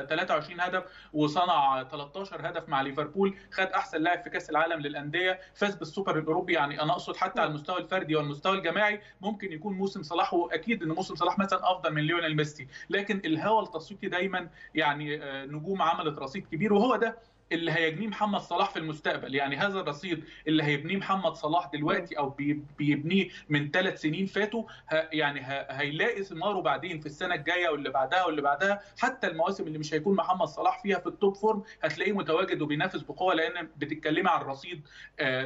ثلاثة وعشرين هدف وصنع ثلاثة عشر هدف مع ليفربول، خد احسن لاعب في كاس العالم للانديه، فاز بالسوبر الاوروبي، يعني انا اقصد حتى على المستوى الفردي والمستوى الجماعي ممكن يكون موسم صلاح واكيد ان موسم صلاح مثلا افضل من ليونيل ميسي، لكن الهوى التصويتي دايما يعني نجوم عملت رصيد كبير وهو ده اللي هيجني محمد صلاح في المستقبل، يعني هذا الرصيد اللي هيبنيه محمد صلاح دلوقتي او بيبنيه من ثلاث سنين فاتوا يعني هيلاقي ثماره بعدين في السنه الجايه واللي بعدها واللي بعدها، حتى المواسم اللي مش هيكون محمد صلاح فيها في التوب فورم هتلاقيه متواجد وبينافس بقوه، لان بتتكلمي عن رصيد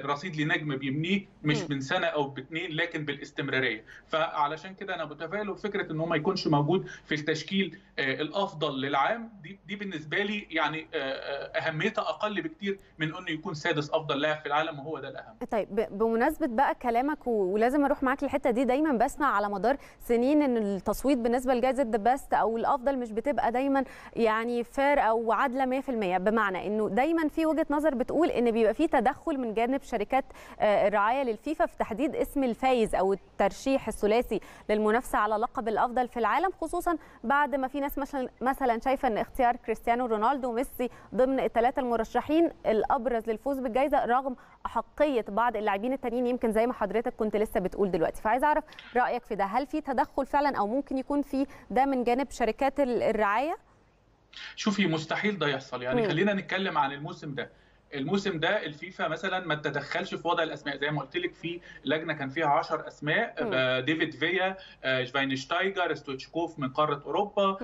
رصيد لنجم بيبنيه مش من سنه او باثنين لكن بالاستمراريه، فعلشان كده انا متفائل وفكره ان هو ما يكونش موجود في التشكيل الافضل للعام دي دي بالنسبه لي يعني اهميه اقل بكتير من انه يكون سادس افضل لاعب في العالم وهو ده الاهم. طيب بمناسبه بقى كلامك ولازم اروح معاك للحته دي، دايما بسمع على مدار سنين ان التصويت بالنسبه لجائزه ذا بيست او الافضل مش بتبقى دايما يعني فير او عادله مية في المية، بمعنى انه دايما في وجهه نظر بتقول ان بيبقى في تدخل من جانب شركات الرعايه للفيفا في تحديد اسم الفايز او الترشيح الثلاثي للمنافسه على لقب الافضل في العالم، خصوصا بعد ما في ناس مثلا شايفه ان اختيار كريستيانو رونالدو وميسي ضمن الثلاثه المرشحين الابرز للفوز بالجائزه رغم احقيه بعض اللاعبين التانيين يمكن زي ما حضرتك كنت لسه بتقول دلوقتي، فعايز اعرف رايك في ده، هل في تدخل فعلا او ممكن يكون في ده من جانب شركات الرعايه؟ شوفي مستحيل ده يحصل. يعني مم. خلينا نتكلم عن الموسم ده. الموسم ده الفيفا مثلا ما تتدخلش في وضع الاسماء، زي ما قلت لك في لجنه كان فيها عشر اسماء، ديفيد فيا، شفاينشتايجر، ستوتشكوف من قاره اوروبا،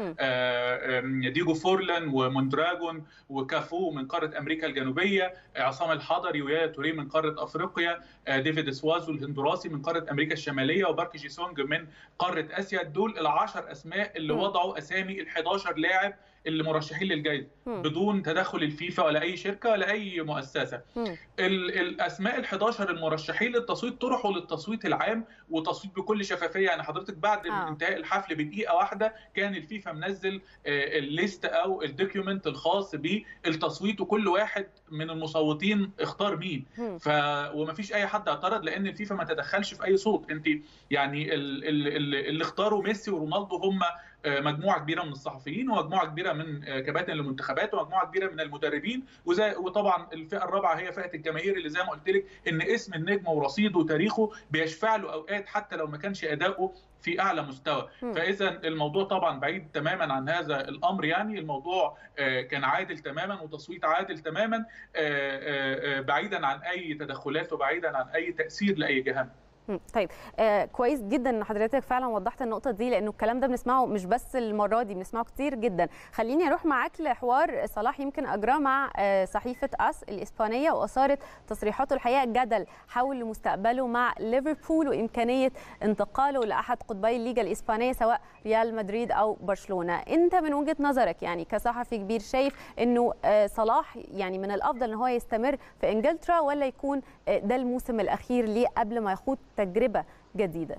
ديجو فورلان وموندراجون وكافو من قاره امريكا الجنوبيه، عصام الحضري ويايا توريه من قاره افريقيا، ديفيد سوازو الهندوراسي من قاره امريكا الشماليه، وبارك جي سونج من قاره اسيا. دول العشر اسماء اللي مم. وضعوا اسامي ال حداشر لاعب اللي مرشحين للجائزه بدون تدخل الفيفا ولا اي شركه ولا اي مؤسسه. الاسماء ال حداشر المرشحين للتصويت طرحوا للتصويت العام، وتصويت بكل شفافيه. يعني حضرتك بعد آه. انتهاء الحفل بدقيقه واحده كان الفيفا منزل الليست او الدوكيومنت الخاص بالتصويت، وكل واحد من المصوتين اختار مين. ف وما فيش اي حد اعترض لان الفيفا ما تدخلش في اي صوت. انت يعني ال... ال... اللي اختاروا ميسي ورونالدو هم مجموعه كبيره من الصحفيين، ومجموعه كبيره من كباتن المنتخبات، ومجموعه كبيره من المدربين، وزي وطبعا الفئه الرابعه هي فئه الجماهير، اللي زي ما قلت لك ان اسم النجم ورصيده وتاريخه بيشفع له اوقات حتى لو ما كانش اداؤه في اعلى مستوى. فاذا الموضوع طبعا بعيد تماما عن هذا الامر. يعني الموضوع كان عادل تماما وتصويت عادل تماما، بعيدا عن اي تدخلات وبعيدا عن اي تاثير لاي جهه. طيب آه كويس جدا ان حضرتك فعلا وضحت النقطه دي، لانه الكلام ده بنسمعه مش بس المره دي، بنسمعه كتير جدا. خليني اروح معاك لحوار صلاح يمكن اجراه مع آه صحيفه اس الاسبانيه، واثارت تصريحاته الحقيقه جدل حول مستقبله مع ليفربول وامكانيه انتقاله لاحد قطبي الليجا الاسبانيه سواء ريال مدريد او برشلونه. انت من وجهه نظرك يعني كصحفي كبير شايف انه آه صلاح يعني من الافضل ان هو يستمر في انجلترا، ولا يكون آه ده الموسم الاخير ليه قبل ما يخوض تجربة جديدة؟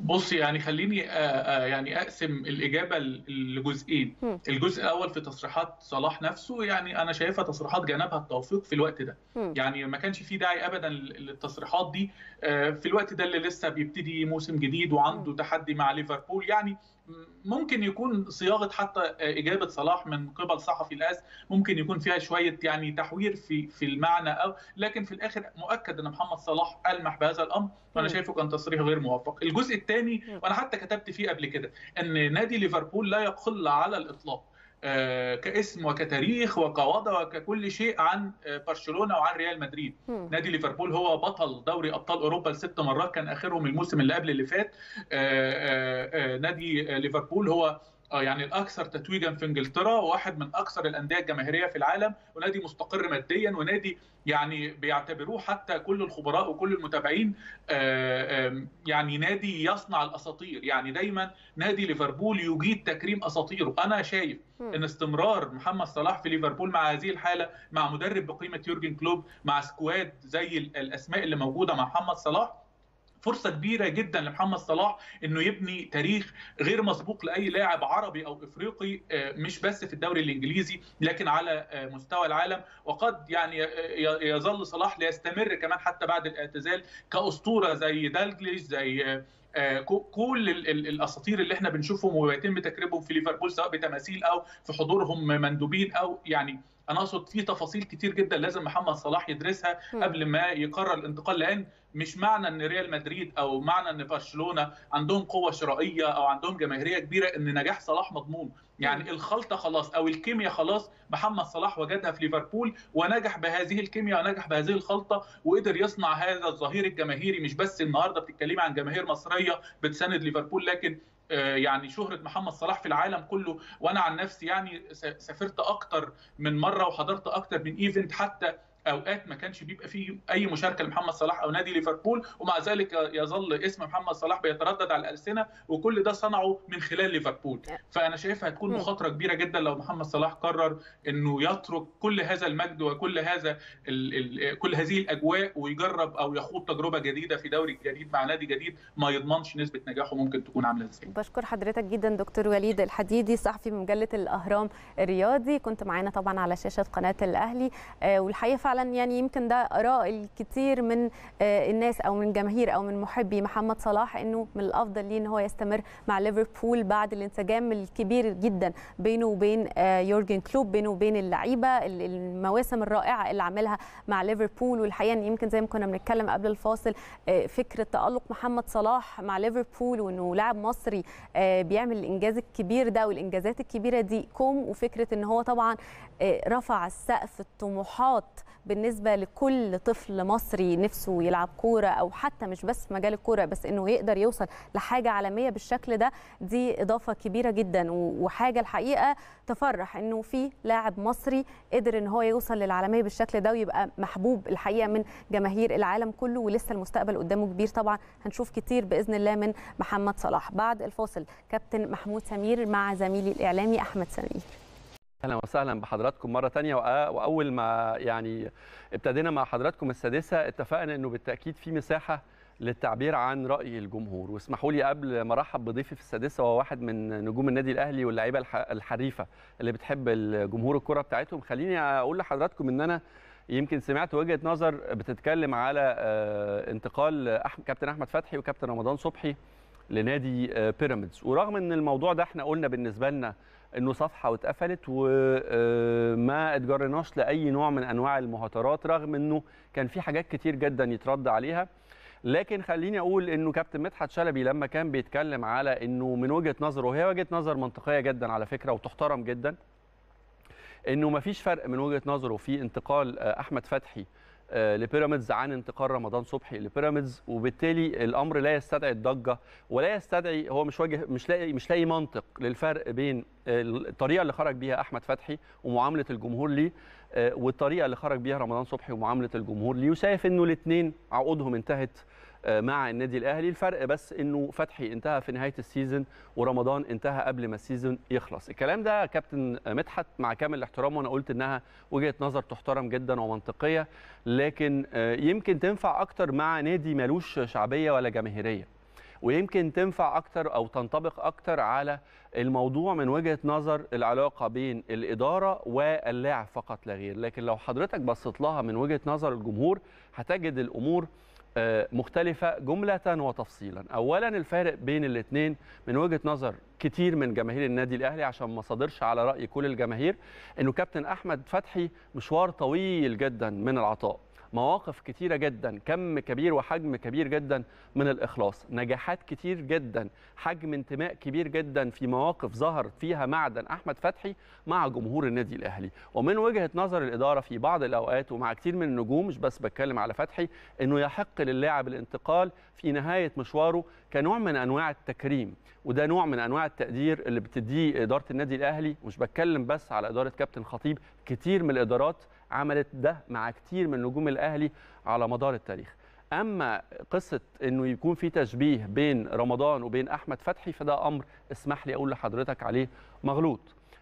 بص يعني خليني يعني اقسم الاجابه لجزئين. الجزء الاول في تصريحات صلاح نفسه، يعني انا شايفها تصريحات جنبها التوفيق في الوقت ده. يعني ما كانش في داعي ابدا للتصريحات دي في الوقت ده اللي لسه بيبتدي موسم جديد وعنده تحدي مع ليفربول. يعني ممكن يكون صياغه حتى اجابه صلاح من قبل صحفي الاس ممكن يكون فيها شويه يعني تحوير في في المعنى، او لكن في الاخر مؤكد ان محمد صلاح المح بهذا الامر، وانا شايفه كان تصريح غير موفق. الجزء الثاني وانا حتى كتبت فيه قبل كده ان نادي ليفربول لا يقل على الاطلاق كاسم وكتاريخ وكوضع وككل شيء عن برشلونه وعن ريال مدريد. نادي ليفربول هو بطل دوري ابطال اوروبا الست مرات، كان اخرهم الموسم اللي قبل اللي فات. نادي ليفربول هو يعني الاكثر تتويجا في انجلترا، وواحد من اكثر الانديه الجماهيريه في العالم، ونادي مستقر ماديا، ونادي يعني بيعتبروه حتى كل الخبراء وكل المتابعين يعني نادي يصنع الاساطير. يعني دايما نادي ليفربول يجيد تكريم اساطيره. انا شايف ان استمرار محمد صلاح في ليفربول مع هذه الحاله، مع مدرب بقيمه يورجن كلوب، مع سكواد زي الاسماء اللي موجوده مع محمد صلاح، فرصة كبيرة جدا لمحمد صلاح انه يبني تاريخ غير مسبوق لاي لاعب عربي او افريقي، مش بس في الدوري الانجليزي لكن على مستوى العالم. وقد يعني يظل صلاح ليستمر كمان حتى بعد الاعتزال كأسطورة زي دالجليش، زي كل الاساطير اللي احنا بنشوفهم ويتم تجربهم في ليفربول، سواء بتماثيل او في حضورهم مندوبين، او يعني انا اقصد في تفاصيل كتير جدا لازم محمد صلاح يدرسها قبل ما يقرر الانتقال. لان مش معنى ان ريال مدريد او معنى ان برشلونه عندهم قوه شرائيه او عندهم جماهيريه كبيره ان نجاح صلاح مضمون. يعني الخلطه خلاص او الكيمياء خلاص محمد صلاح وجدها في ليفربول، ونجح بهذه الكيمياء ونجح بهذه الخلطه، وقدر يصنع هذا الظهير الجماهيري. مش بس النهارده بتتكلمي عن جماهير مصريه بتساند ليفربول، لكن يعني شهرة محمد صلاح في العالم كله. وانا عن نفسي يعني سافرت اكتر من مره وحضرت اكتر من ايفنت، حتى اوقات ما كانش بيبقى فيه اي مشاركه لمحمد صلاح او نادي ليفربول، ومع ذلك يظل اسم محمد صلاح بيتردد على الالسنه، وكل ده صنعه من خلال ليفربول. فانا شايفها هتكون مخاطره كبيره جدا لو محمد صلاح قرر انه يترك كل هذا المجد وكل هذا كل هذه الاجواء، ويجرب او يخوض تجربه جديده في دوري جديد مع نادي جديد، ما يضمنش نسبه نجاحه ممكن تكون عامله ازاي. بشكر حضرتك جدا دكتور وليد الحديدي، صحفي من مجله الاهرام الرياضي، كنت معانا طبعا على شاشه قناه الاهلي. والحقيقه فعلا يعني يمكن ده آراء الكثير من الناس او من جماهير او من محبي محمد صلاح، انه من الافضل ليه ان هو يستمر مع ليفربول بعد الانسجام الكبير جدا بينه وبين يورجن كلوب، بينه وبين اللعيبه، المواسم الرائعه اللي عملها مع ليفربول. والحقيقه يمكن زي ما كنا بنتكلم قبل الفاصل، فكره تألق محمد صلاح مع ليفربول وانه لاعب مصري بيعمل الانجاز الكبير ده والانجازات الكبيره دي كوم، وفكره ان هو طبعا رفع السقف الطموحات بالنسبه لكل طفل مصري نفسه يلعب كوره، او حتى مش بس في مجال الكوره، بس انه يقدر يوصل لحاجه عالميه بالشكل ده، دي اضافه كبيره جدا وحاجه الحقيقه تفرح انه في لاعب مصري قدر ان هو يوصل للعالميه بالشكل ده ويبقى محبوب الحقيقه من جماهير العالم كله. ولسه المستقبل قدامه كبير طبعا، هنشوف كتير باذن الله من محمد صلاح. بعد الفاصل كابتن محمود سمير مع زميلي الاعلامي احمد سمير. اهلا وسهلا بحضراتكم مره ثانيه. واول ما يعني ابتدينا مع حضراتكم السادسه اتفقنا انه بالتاكيد في مساحه للتعبير عن راي الجمهور، واسمحوا لي قبل ما ارحب بضيفي في السادسه وهو واحد من نجوم النادي الاهلي واللعيبه الحريفه اللي بتحب الجمهور الكره بتاعتهم، خليني اقول لحضراتكم ان انا يمكن سمعت وجهه نظر بتتكلم على انتقال كابتن احمد فتحي وكابتن رمضان صبحي لنادي بيراميدز، ورغم ان الموضوع ده احنا قلنا بالنسبه لنا انه صفحه واتقفلت وما اتجرناش لاي نوع من انواع المهاترات، رغم انه كان في حاجات كتير جدا يترد عليها، لكن خليني اقول انه كابتن مدحت شلبي لما كان بيتكلم على انه من وجهه نظره، وهي وجهه نظر منطقيه جدا على فكره وتحترم جدا، انه ما فيش فرق من وجهه نظره في انتقال احمد فتحي لبيراميدز عن انتقال رمضان صبحي لبيراميدز، وبالتالي الامر لا يستدعي الضجه ولا يستدعي، هو مش واجه مش لاقي مش لاقي منطق للفرق بين الطريقه اللي خرج بيها احمد فتحي ومعامله الجمهور ليه والطريقه اللي خرج بيها رمضان صبحي ومعامله الجمهور ليه، وشايف انه الاثنين عقودهم انتهت مع النادي الاهلي. الفرق بس انه فتحي انتهى في نهايه السيزون ورمضان انتهى قبل ما السيزون يخلص. الكلام ده كابتن مدحت مع كامل الاحترام، وانا قلت انها وجهه نظر تحترم جدا ومنطقيه، لكن يمكن تنفع اكتر مع نادي مالوش شعبيه ولا جماهيريه، ويمكن تنفع اكتر او تنطبق اكتر على الموضوع من وجهه نظر العلاقه بين الاداره واللاعب فقط لا غير. لكن لو حضرتك بصيت لها من وجهه نظر الجمهور هتجد الامور مختلفة جملة وتفصيلا. أولا الفارق بين الاثنين من وجهة نظر كتير من جماهير النادي الأهلي، عشان ما صادرش على رأي كل الجماهير، أنه كابتن أحمد فتحي مشوار طويل جدا من العطاء، مواقف كتيرة جدا، كم كبير وحجم كبير جدا من الإخلاص، نجاحات كتير جدا، حجم انتماء كبير جدا في مواقف ظهر فيها معدن أحمد فتحي مع جمهور النادي الأهلي. ومن وجهة نظر الإدارة في بعض الأوقات ومع كتير من النجوم، مش بس بتكلم على فتحي، أنه يحق للاعب الانتقال في نهاية مشواره كنوع من أنواع التكريم، وده نوع من أنواع التقدير اللي بتديه إدارة النادي الأهلي. مش بتكلم بس على إدارة كابتن خطيب، كتير من الإدارات عملت ده مع كتير من نجوم الأهلي على مدار التاريخ. أما قصة أنه يكون في تشبيه بين رمضان وبين أحمد فتحي، فده أمر اسمح لي أقول لحضرتك عليه مغلوط.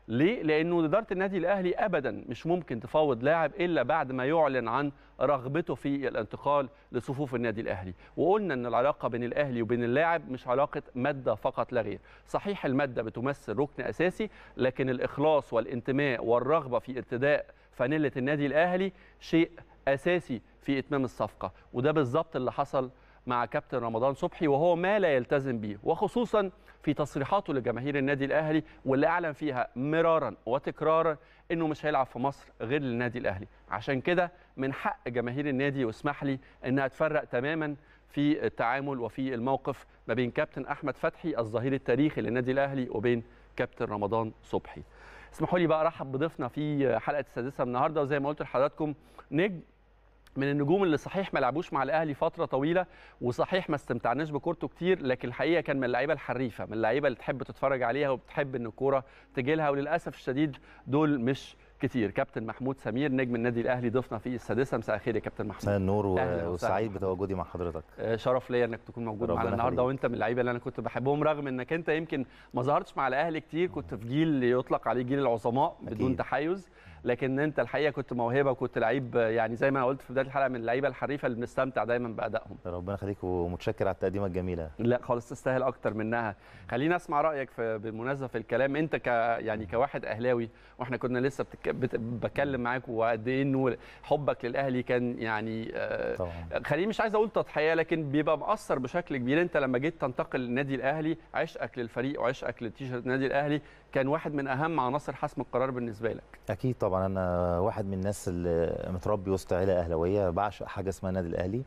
ليه؟ لأنه إدارة النادي الأهلي أبدا مش ممكن تفاوض لاعب إلا بعد ما يعلن عن رغبته في الانتقال لصفوف النادي الأهلي، وقلنا أن العلاقة بين الأهلي وبين اللاعب مش علاقة مادة فقط لا غير. صحيح المادة بتمثل ركن أساسي، لكن الإخلاص والانتماء والرغبة في ارتداء فانيلة النادي الأهلي شيء أساسي في إتمام الصفقة، وده بالظبط اللي حصل مع كابتن رمضان صبحي، وهو ما لا يلتزم بيه، وخصوصا في تصريحاته لجماهير النادي الأهلي واللي أعلن فيها مرارا وتكرارا أنه مش هيلعب في مصر غير للنادي الأهلي. عشان كده من حق جماهير النادي، واسمح لي أنها تفرق تماما في التعامل وفي الموقف ما بين كابتن أحمد فتحي الظهير التاريخي للنادي الأهلي وبين كابتن رمضان صبحي. اسمحوا لي بقى ارحب بضيفنا في حلقه السادسه النهارده، وزي ما قلت لحضراتكم نجم من النجوم اللي صحيح ما لعبوش مع الاهلي فتره طويله، وصحيح ما استمتعناش بكورته كتير، لكن الحقيقه كان من اللعيبه الحريفه، من اللعيبه اللي تحب تتفرج عليها وبتحب ان الكوره تجي لها، وللاسف الشديد دول مش كتير. كابتن محمود سمير نجم النادي الاهلي ضيفنا في السادسه. مساء الخير يا كابتن محمود. مساء النور وسعيد بتواجدي مع حضرتك. شرف ليا انك تكون موجود معانا النهارده، وانت من اللعيبه اللي انا كنت بحبهم، رغم انك انت يمكن ما ظهرتش مع الاهلي كتير، كنت في جيل يطلق عليه جيل العظماء بدون تحيز. لكن انت الحقيقه كنت موهبه وكنت لعيب، يعني زي ما قلت في بدايه الحلقه من اللعيبه الحريفه اللي بنستمتع دايما بادائهم. ربنا يخليك ومتشكر على التقديمه الجميله. لا خالص، تستاهل اكتر منها. خلينا اسمع رايك في بالمناسبه في الكلام انت ك يعني كواحد اهلاوي، واحنا كنا لسه بتك... بت... بكلم معاك وقد ايه انه حبك للاهلي كان يعني آه... خليني مش عايز اقول تضحيه، لكن بيبقى مأثر بشكل كبير. انت لما جيت تنتقل للنادي الاهلي، عشقك للفريق وعشقك للتيشيرت النادي الاهلي كان واحد من اهم عناصر حسم القرار بالنسبه لك. اكيد طبعا، انا واحد من الناس اللي متربي وسط عيله اهلاويه، بعشق حاجه اسمها النادي الاهلي.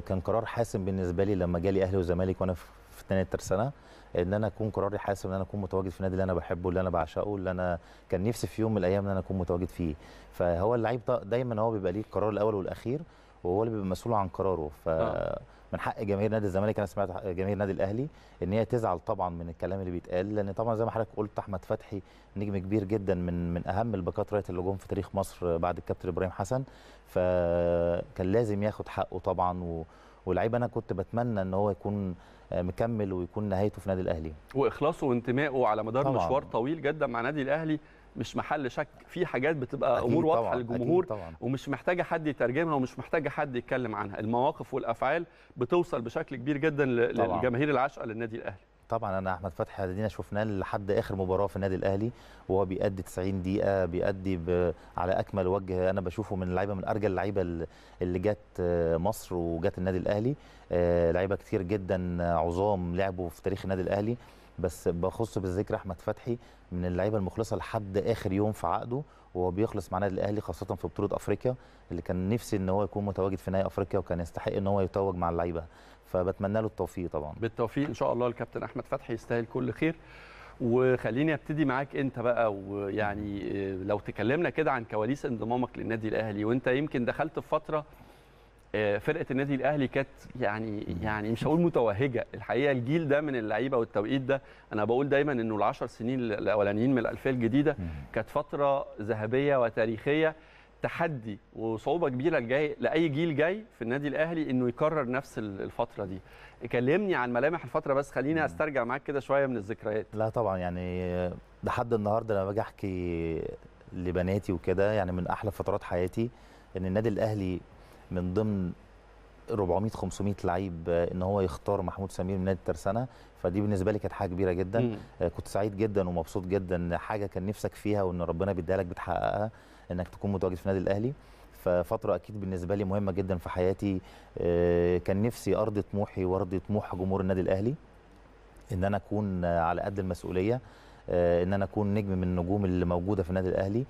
كان قرار حاسم بالنسبه لي لما جالي اهلي وزمالك وانا في ثاني سنه، ان انا اكون قراري حاسم ان انا اكون متواجد في النادي اللي انا بحبه، اللي انا بعشقه، اللي انا كان نفسي في يوم من الايام ان انا اكون متواجد فيه. فهو اللعيب دايما هو بيبقى ليه القرار الاول والاخير، وهو اللي بيبقى مسؤول عن قراره. ف آه. من حق جماهير نادي الزمالك، انا سمعت جماهير نادي الاهلي ان هي تزعل طبعا من الكلام اللي بيتقال، لان طبعا زي ما حضرتك قلت احمد فتحي نجم كبير جدا، من من اهم الباكات رايت اللي جم في تاريخ مصر بعد الكابتن ابراهيم حسن، فكان لازم ياخد حقه طبعا. واللعيب انا كنت بتمنى ان هو يكون مكمل ويكون نهايته في نادي الاهلي، واخلاصه وانتمائه على مدار طبعاً مشوار طويل جدا مع نادي الاهلي مش محل شك. في حاجات بتبقى امور واضحه للجمهور ومش محتاجه حد يترجمها ومش محتاجه حد يتكلم عنها، المواقف والافعال بتوصل بشكل كبير جدا للجماهير العاشقه للنادي الاهلي. طبعا انا احمد فتحي ادينا شفناه لحد اخر مباراه في النادي الاهلي، وهو بيأدي تسعين دقيقه، بيأدي على اكمل وجه. انا بشوفه من اللعيبه، من ارجل اللعيبه اللي جت مصر وجت النادي الاهلي. لعيبه كتير جدا عظام لعبوا في تاريخ النادي الاهلي، بس بخص بالذكر احمد فتحي من اللعيبه المخلصه لحد اخر يوم في عقده، وهو بيخلص مع النادي الاهلي خاصه في بطوله افريقيا اللي كان نفسي ان هو يكون متواجد في نهائي افريقيا، وكان يستحق ان هو يتوج مع اللعيبه. فبتمنى له التوفيق طبعا. بالتوفيق ان شاء الله، الكابتن احمد فتحي يستاهل كل خير. وخليني ابتدي معاك انت بقى، ويعني لو تكلمنا كده عن كواليس انضمامك للنادي الاهلي. وانت يمكن دخلت في فتره فرقه النادي الاهلي كانت يعني يعني مش هقول متوهجه، الحقيقه الجيل ده من اللعيبه والتوقيت ده، انا بقول دايما انه العشر سنين الاولانيين من الالفيه الجديده كانت فتره ذهبيه وتاريخيه، تحدي وصعوبه كبيره الجاي لاي جيل جاي في النادي الاهلي انه يكرر نفس الفتره دي. كلمني عن ملامح الفتره، بس خليني استرجع معاك كده شويه من الذكريات. لا طبعا، يعني لحد النهارده انا باجي احكي لبناتي وكده، يعني من احلى فترات حياتي ان النادي الاهلي من ضمن أربعمية خمسمية لعيب ان هو يختار محمود سمير من نادي الترسانه، فدي بالنسبه لي كانت حاجه كبيره جدا. مم. كنت سعيد جدا ومبسوط جدا، حاجه كان نفسك فيها وان ربنا بيديها لك بتحققها، انك تكون متواجد في النادي الاهلي. ففتره اكيد بالنسبه لي مهمه جدا في حياتي، كان نفسي ارضي طموحي وارضي طموح جمهور النادي الاهلي، ان انا اكون على قد المسؤوليه، ان انا اكون نجم من النجوم اللي موجوده في النادي الاهلي.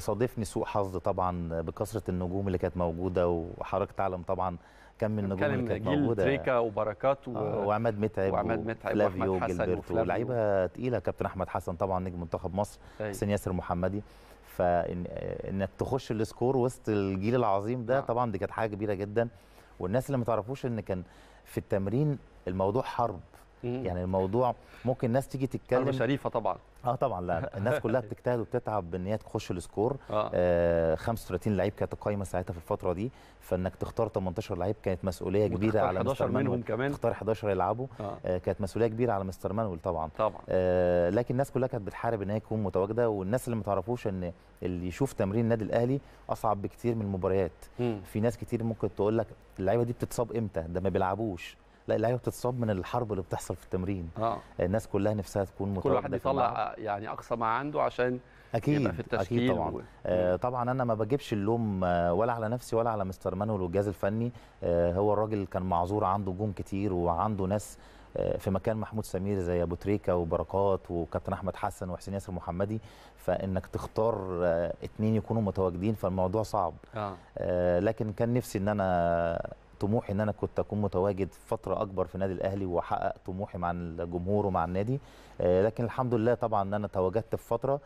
صادفني سوء حظ طبعا بكثره النجوم اللي كانت موجوده، وحضرتك تعلم طبعا كم من النجوم اللي كانت موجوده، ابو تريكة وبركات و... وعماد متعب وعماد متعب وفلافيو وجلبرت ولاعيبه تقيله، كابتن احمد حسن طبعا نجم منتخب مصر، حسين ياسر محمدي. فانك تخش السكور وسط الجيل العظيم ده طبعا دي كانت حاجه كبيره جدا. والناس اللي ما تعرفوش ان كان في التمرين الموضوع حرب، يعني الموضوع ممكن الناس تيجي تتكلم شريفه طبعا اه طبعا لا الناس كلها بتجتهد وبتتعب بان هي تخش السكور. آه. آه خمسة وتلاتين لعيب كانت القايمه ساعتها في الفتره دي، فانك تختار تمنتاشر لعيب كانت مسؤوليه كبيره على مستر مانويل، كمان تختار حداشر يلعبوا. آه. آه كانت مسؤوليه كبيره على مستر مانويل طبعا طبعا آه لكن الناس كلها كانت بتحارب ان هي تكون متواجده. والناس اللي ما تعرفوش ان اللي يشوف تمرين النادي الاهلي اصعب بكتير من المباريات. م. في ناس كتير ممكن تقول لك اللعيبه دي بتتصاب امتى، ده ما بيلعبوش. لا، اللعيبه بتتصاب من الحرب اللي بتحصل في التمرين. آه. الناس كلها نفسها تكون متواجده، كل واحد يطلع يعني اقصى ما عنده عشان أكيد يبقى في التشكيل. أكيد طبعا و... آه طبعا انا ما بجيبش اللوم ولا على نفسي ولا على مستر مانويل والجهاز الفني. آه هو الراجل كان معذور، عنده جون كتير وعنده ناس آه في مكان محمود سمير زي ابو تريكه وبركات وكابتن احمد حسن وحسين ياسر محمدي، فانك تختار آه اتنين يكونوا متواجدين فالموضوع صعب. آه. آه لكن كان نفسي ان انا طموحي ان انا كنت اكون متواجد فتره اكبر في النادي الاهلي واحقق طموحي مع الجمهور ومع النادي. لكن الحمد لله طبعا ان انا تواجدت في فتره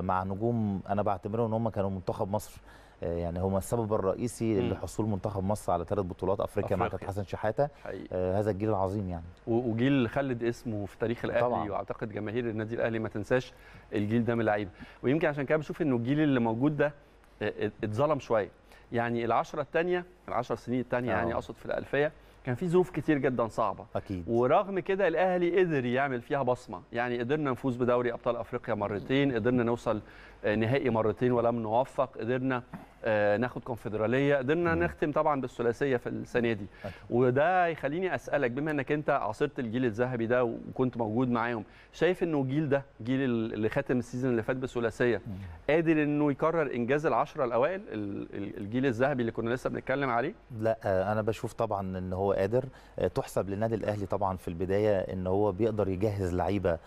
مع نجوم انا بعتبرهم ان هم كانوا منتخب مصر، يعني هم السبب الرئيسي لحصول منتخب مصر على ثلاث بطولات افريقيا مع كابتن حسن شحاته. آه هذا الجيل العظيم يعني، وجيل خلد اسمه في تاريخ الاهلي طبعا. واعتقد جماهير النادي الاهلي ما تنساش الجيل ده من اللعيبه، ويمكن عشان كده بشوف انه الجيل اللي موجود ده اتظلم شويه. يعني العشرة الثانية، العشر سنين الثانية يعني أقصد في الألفية، كان في ظروف كتير جدا صعبه اكيد، ورغم كده الاهلي قدر يعمل فيها بصمه، يعني قدرنا نفوز بدوري ابطال افريقيا مرتين، قدرنا نوصل نهائي مرتين ولم نوفق، قدرنا ناخد كونفدراليه، قدرنا نختم طبعا بالثلاثيه في السنه دي. وده يخليني اسالك، بما انك انت عاصرت الجيل الذهبي ده وكنت موجود معاهم، شايف انه الجيل ده، الجيل اللي ختم السيزون اللي فات بالثلاثيه، قادر انه يكرر انجاز العشره الاوائل، الجيل الذهبي اللي كنا لسه بنتكلم عليه؟ لا، انا بشوف طبعا ان هو قادر. تحسب للنادي الاهلي طبعا في البدايه ان هو بيقدر يجهز لعيبه،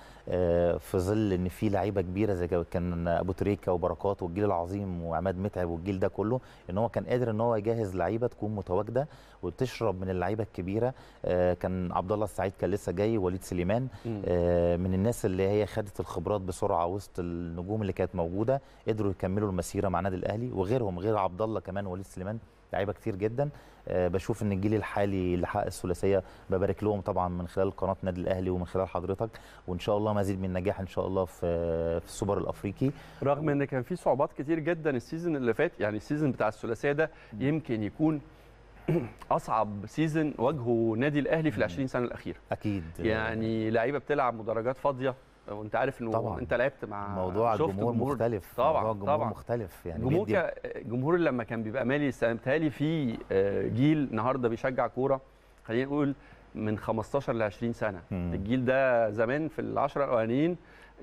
في ظل ان في لعيبه كبيره زي كان ابو تريكه وبركات والجيل العظيم وعماد متعب والجيل ده كله، ان هو كان قادر ان هو يجهز لعيبه تكون متواجده وتشرب من اللعيبه الكبيره. كان عبد الله السعيد كان لسه جاي، وليد سليمان من الناس اللي هي خدت الخبرات بسرعه وسط النجوم اللي كانت موجوده، قدروا يكملوا المسيره مع النادي الاهلي، وغيرهم غير عبد الله كمان وليد سليمان، لعيبه كتير جدا. أه بشوف ان الجيل الحالي اللي حقق الثلاثيه، ببارك لهم طبعا من خلال قناه نادي الاهلي ومن خلال حضرتك، وان شاء الله مزيد من النجاح ان شاء الله في في السوبر الافريقي، رغم ان كان في صعوبات كتير جدا السيزون اللي فات. يعني السيزون بتاع الثلاثيه ده يمكن يكون اصعب سيزون واجهه نادي الاهلي في العشرين سنه الاخيره اكيد. يعني لعيبه بتلعب مدرجات فاضيه، وانت عارف انه انت لعبت مع موضوع الجمهور مختلف، طبعا موضوع الجمهور طبعا مختلف. يعني جمهور جمهور لما كان بيبقى مالي بتهيألي في جيل النهارده بيشجع كوره، خلينا نقول من خمستاشر ل عشرين سنه. مم. الجيل ده زمان في العشره الاولانيين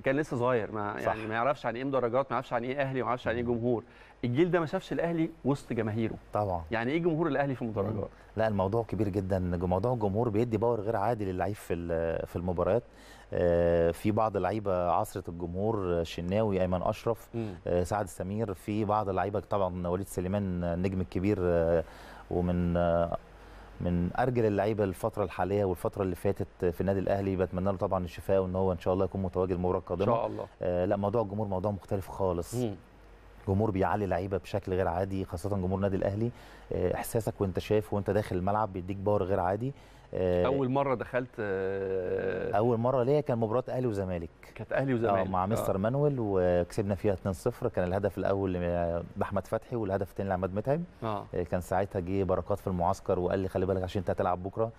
كان لسه صغير، ما يعني ما يعرفش عن ايه مدرجات، ما يعرفش عن ايه اهلي، ما يعرفش عن ايه جمهور. الجيل ده ما شافش الاهلي وسط جماهيره طبعا. يعني ايه جمهور الاهلي في مدرجات؟ لا، الموضوع كبير جدا. موضوع الجمهور بيدي باور غير عادي للعيب في في المباريات. في بعض اللعيبه عصره الجمهور، الشناوي، ايمن اشرف، سعد سمير، في بعض اللعيبه طبعا وليد سليمان النجم الكبير، ومن من ارجل اللعيبه الفتره الحاليه والفتره اللي فاتت في النادي الاهلي. بتمنى له طبعا الشفاء، وان هو ان شاء الله يكون متواجد المباراه القادمه ان شاء الله. آه لا، موضوع الجمهور موضوع مختلف خالص. مم. جمهور بيعلي لعيبه بشكل غير عادي، خاصه جمهور النادي الاهلي. آه احساسك وانت شايف وانت داخل الملعب بيديك باور غير عادي. آه اول مره دخلت آه اول مره ليا كان مباراه اهلي وزمالك، كانت اهلي وزمالك آه مع مستر آه. مانويل، وكسبنا فيها اتنين صفر. كان الهدف الاول لاحمد فتحي والهدف الثاني لعماد متعب. آه. آه كان ساعتها جه بركات في المعسكر وقال لي خلي بالك عشان انت هتلعب بكره،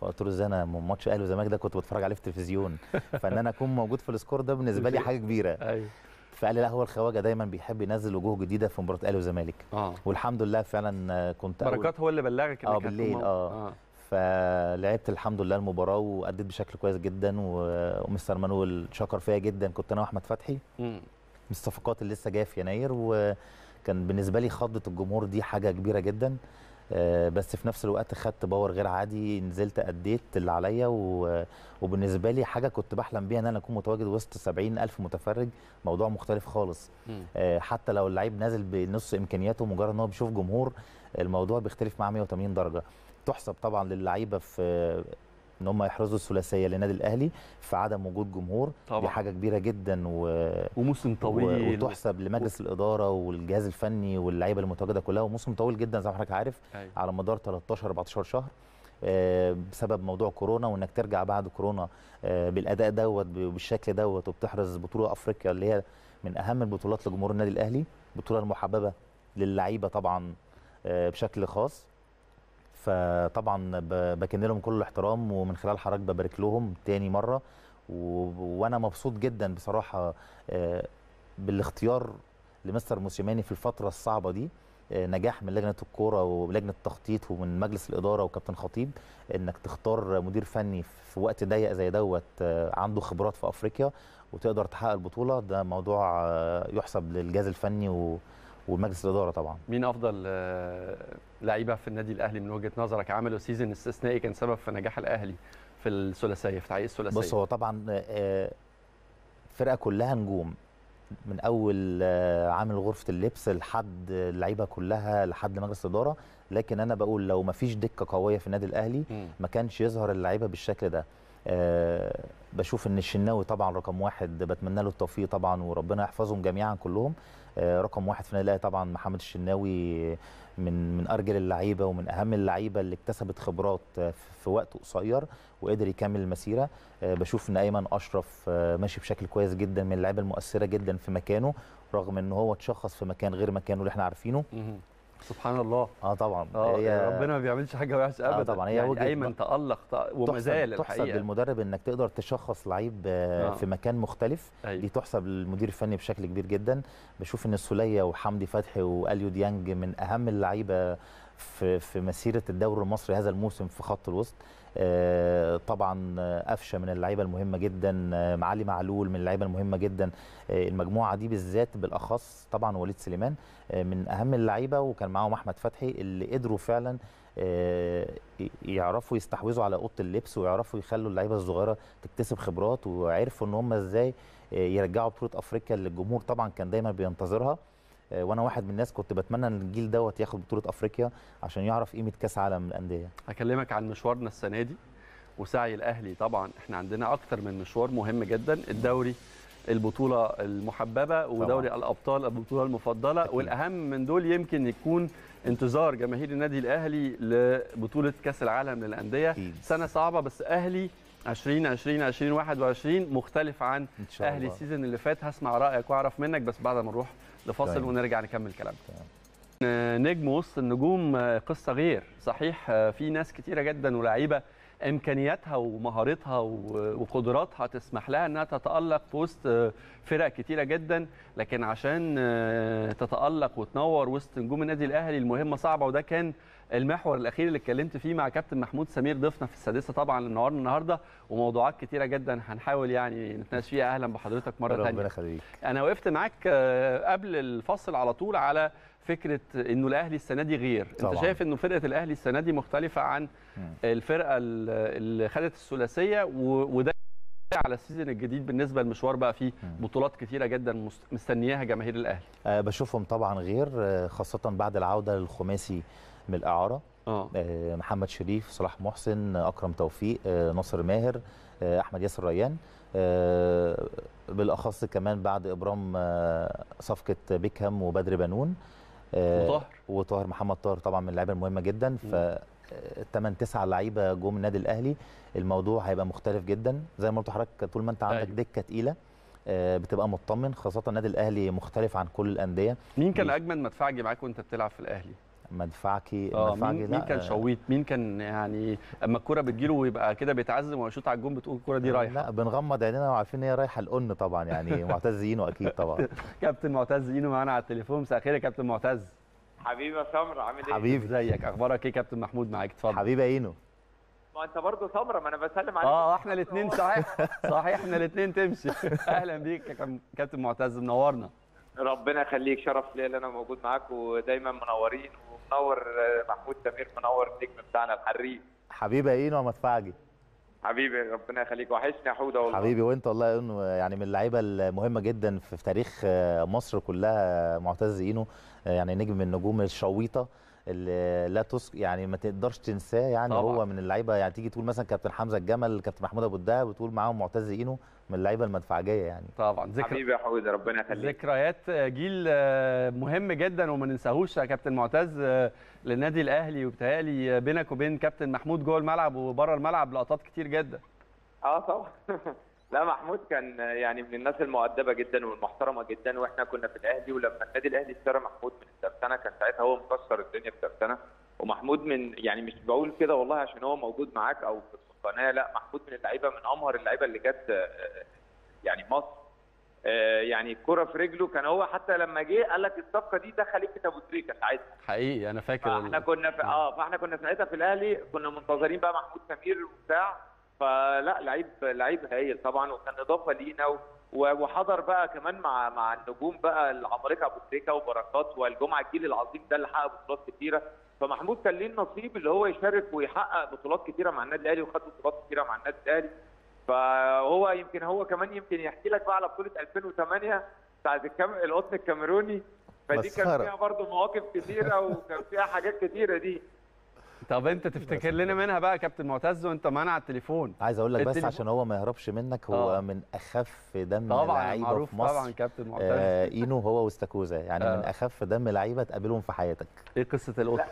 فقلت له ازاي؟ انا ماتش اهلي وزمالك ده كنت بتفرج عليه في التلفزيون، فان انا اكون موجود في السكور ده بالنسبه لي حاجه كبيره. ايوه، فقال لي لا، هو الخواجه دايما بيحب ينزل وجوه جديده في مباراه اهلي وزمالك. آه. والحمد لله فعلا كنت بركات هو اللي بلغك انك بالليل اه فلعبت الحمد لله المباراه واديت بشكل كويس جدا، ومستر مانويل شكر فيا جدا. كنت انا واحمد فتحي من الصفقات اللي لسه جايه في يناير، وكان بالنسبه لي خضه الجمهور دي حاجه كبيره جدا. بس في نفس الوقت خدت باور غير عادي، نزلت اديت اللي عليا، وبالنسبه لي حاجه كنت بحلم بيها ان انا اكون متواجد وسط سبعين ألف متفرج. موضوع مختلف خالص. م. حتى لو اللعيب نازل بنص امكانياته، مجرد ان هو بيشوف جمهور الموضوع بيختلف معاه مية وتمانين درجه. تحسب طبعا للعيبه في ان هم يحرزوا الثلاثيه للنادي الاهلي في عدم وجود جمهور طبعا. دي حاجه كبيره جدا و... وموسم طويل، وتحسب لمجلس و... الاداره والجهاز الفني واللعيبه المتواجده كلها، وموسم طويل جدا زي ما حضرتك عارف. أي. على مدار تلتاشر اربعتاشر شهر بسبب موضوع كورونا، وانك ترجع بعد كورونا بالاداء دوت بالشكل دوت، وبتحرز بطوله افريقيا اللي هي من اهم البطولات لجمهور النادي الاهلي، بطوله المحببه للعيبه طبعا بشكل خاص. فطبعا بكن لهم كل الاحترام، ومن خلال حضرتك ببارك لهم تاني مره، و... وانا مبسوط جدا بصراحه بالاختيار لمستر موسيماني في الفتره الصعبه دي. نجاح من لجنه الكوره ولجنه التخطيط ومن مجلس الاداره وكابتن خطيب، انك تختار مدير فني في وقت ضيق زي دوت عنده خبرات في افريقيا وتقدر تحقق البطوله. ده موضوع يحسب للجهاز الفني و... ومجلس الاداره طبعا. مين افضل لعيبه في النادي الاهلي من وجهه نظرك عملوا سيزون استثنائي كان سبب في نجاح الاهلي في الثلاثيه، في تحقيق الثلاثيه؟ بص، هو طبعا الفرقه كلها نجوم، من اول عامل غرفه اللبس لحد اللعيبه كلها لحد مجلس الاداره. لكن انا بقول لو ما فيش دكه قويه في النادي الاهلي ما كانش يظهر اللعيبه بالشكل ده. أه بشوف ان الشناوي طبعا رقم واحد، بتمنى له التوفيق طبعا وربنا يحفظهم جميعا كلهم. أه رقم واحد في النادي الاهلي طبعا محمد الشناوي، من من ارجل اللعيبه ومن اهم اللعيبه اللي اكتسبت خبرات في وقت قصير وقدر يكمل المسيره. أه بشوف ان ايمن اشرف أه ماشي بشكل كويس جدا، من اللعيبه المؤثره جدا في مكانه، رغم ان هو اتشخص في مكان غير مكانه اللي احنا عارفينه. سبحان الله. اه طبعا هي... ربنا ما بيعملش حاجه وحشه ابدا. آه طبعا هي يعني وجهه ايمن تالق ط... وما زال الحقيقه تحسب للمدرب انك تقدر تشخص لعيب آه. في مكان مختلف. أيوة. دي تحسب للمدير الفني بشكل كبير جدا. بشوف ان السولية وحمدي فتحي واليو ديانج من اهم اللعيبه في في مسيره الدوري المصري هذا الموسم في خط الوسط. طبعا قفشه من اللعيبه المهمه جدا، علي معلول من اللعيبه المهمه جدا. المجموعه دي بالذات بالاخص طبعا وليد سليمان من اهم اللعيبه، وكان معاهم احمد فتحي اللي قدروا فعلا يعرفوا يستحوذوا على اوضه اللبس ويعرفوا يخلوا اللعيبه الصغيره تكتسب خبرات، وعرفوا ان هم ازاي يرجعوا بطوله افريقيا اللي الجمهور طبعا كان دايما بينتظرها. وانا واحد من الناس كنت بتمنى ان الجيل دوت ياخد بطوله افريقيا عشان يعرف قيمه كاس عالم الانديه. هكلمك عن مشوارنا السنه دي وسعي الاهلي. طبعا احنا عندنا اكتر من مشوار مهم جدا، الدوري البطوله المحببه ودوري الابطال البطوله المفضله. أكيد. والاهم من دول يمكن يكون انتظار جماهير النادي الاهلي لبطوله كاس العالم للانديه. أكيد. سنه صعبه، بس اهلي عشرين عشرين عشرين واحد وعشرين مختلف عن اهلي السيزون اللي فات. هسمع رايك واعرف منك بس بعد ما نروح لفاصل ونرجع نكمل كلامنا. نجم وسط النجوم قصه غير. صحيح في ناس كتيره جدا ولاعيبه امكانياتها ومهارتها وقدراتها تسمح لها انها تتالق في وسط فرق كتيره جدا، لكن عشان تتالق وتنور وسط نجوم النادي الاهلي المهمه صعبه. وده كان المحور الاخير اللي اتكلمت فيه مع كابتن محمود سمير ضيفنا في السادسه طبعا النهارده النهارده وموضوعات كتيره جدا هنحاول يعني نتناقش فيها. اهلا بحضرتك مره ثانيه. ربنا يخليك. انا وقفت معاك قبل الفصل على طول على فكره انه الاهلي السنه دي غير. طبعا. انت شايف انه فرقه الاهلي السنه دي مختلفه عن الفرقه اللي خدت الثلاثيه، وده على السيزون الجديد بالنسبه للمشوار بقى فيه بطولات كتيره جدا مستنياها جماهير الاهلي. أه بشوفهم طبعا غير، خاصه بعد العوده للخماسي من الإعارة. أوه. محمد شريف، صلاح محسن، أكرم توفيق، نصر ماهر، أحمد ياسر ريان، بالأخص كمان بعد إبرام صفقة بيكهام وبدر بنون وطاهر وطاهر محمد طاهر طبعا من اللعيبة المهمة جدا. ف تمانية تسعة لعيبة جم النادي الأهلي الموضوع هيبقى مختلف جدا. زي ما قلت لحضرتك طول ما أنت عندك دكة تقيلة بتبقى مطمن، خاصة النادي الأهلي مختلف عن كل الأندية. مين كان أجمل مدفعجي معاك وأنت بتلعب في الأهلي؟ مدفعكي آه مدفعكي مين, مين كان شويت؟ مين كان يعني اما الكوره بتجيله ويبقى كده بيتعزم ويشوط على الجون بتقول الكوره دي رايحه؟ لا بنغمض عينينا وعارفين ان هي رايحه القن طبعا يعني. معتز إينو اكيد طبعا. كابتن معتز إينو معانا على التليفون. مساء الخير يا كابتن معتز. حبيبي يا سمر، عامل ايه؟ حبيبي زيك، اخبارك ايه؟ كابتن محمود معاك، اتفضل. حبيبي إينو. ما انت برضه سمر، ما انا بسلم عليك. اه احنا الاثنين صحيح صحيح احنا الاثنين تمشي. اهلا بيك يا كابتن معتز، منورنا. ربنا يخليك، شرف ليا ان انا موجود معاك ودايما منورين. منور محمود سمير، منور النجم بتاعنا الحريف. حبيبي اينو مدفعجي. حبيبي ربنا يخليك، وحشني يا حوده والله. حبيبي وانت والله يا اينو، يعني من اللعيبه المهمه جدا في تاريخ مصر كلها. معتز اينو يعني نجم من النجوم الشويطه اللي لا تسق يعني ما تقدرش تنساه يعني. طبعا. هو من اللعيبه يعني تيجي تقول مثلا كابتن حمزه الجمل، كابتن محمود ابو الدهب، وتقول معاهم معتز اينو من اللعيبه المدفعجيه يعني. طبعا ذكر... حبيبي يا حوده ربنا يخليك. ذكريات جيل مهم جدا وما ننساهوش يا كابتن معتز للنادي الاهلي، وبتهيألي بينك وبين كابتن محمود جوه الملعب وبره الملعب لقطات كتير جدا. اه طبعا. لا محمود كان يعني من الناس المؤدبه جدا والمحترمه جدا، واحنا كنا في الاهلي ولما النادي الاهلي اشترى محمود من الترتانه كان ساعتها هو مكسر الدنيا في الترتانه. ومحمود من يعني مش بقول كده والله عشان هو موجود معاك او في القناه، لا محمود من اللعيبه من امهر اللعيبه اللي جت يعني مصر. يعني الكره في رجله كان هو، حتى لما جه قال لك الصفقه دي دخل ليك ابو تريكة ساعتها. حقيقي انا فاكر احنا كنا في اه فاحنا كنا ساعتها في الاهلي كنا منتظرين بقى محمود سمير وبتاع، فلا لعيب لعيب هايل طبعا وكان اضافه لينا. وحضر بقى كمان مع مع النجوم بقى العمالقه ابو تريكة وبركات والجمعه، الجيل العظيم ده اللي حقق بطولات كتيره. فمحمود كان ليه نصيب اللي هو يشارك ويحقق بطولات كتيره مع النادي الاهلي وخد بطولات كتيره مع النادي الاهلي. فهو يمكن هو كمان يمكن يحكي لك بقى على بطوله ألفين وتمانية بتاعت الكام... القطن الكاميروني، فدي كان فيها برضه مواقف كتيره وكان فيها حاجات كتيره دي. طب انت تفتكر لنا منها بقى يا كابتن معتز وانت معانا على التليفون. عايز اقول لك بس عشان هو ما يهربش منك، هو أوه. من اخف دم لعيبه في مصر طبعا كابتن معتز. آه اينو هو واستاكوزا يعني أوه. من اخف دم لعيبه تقابلهم في حياتك. ايه قصه القطن؟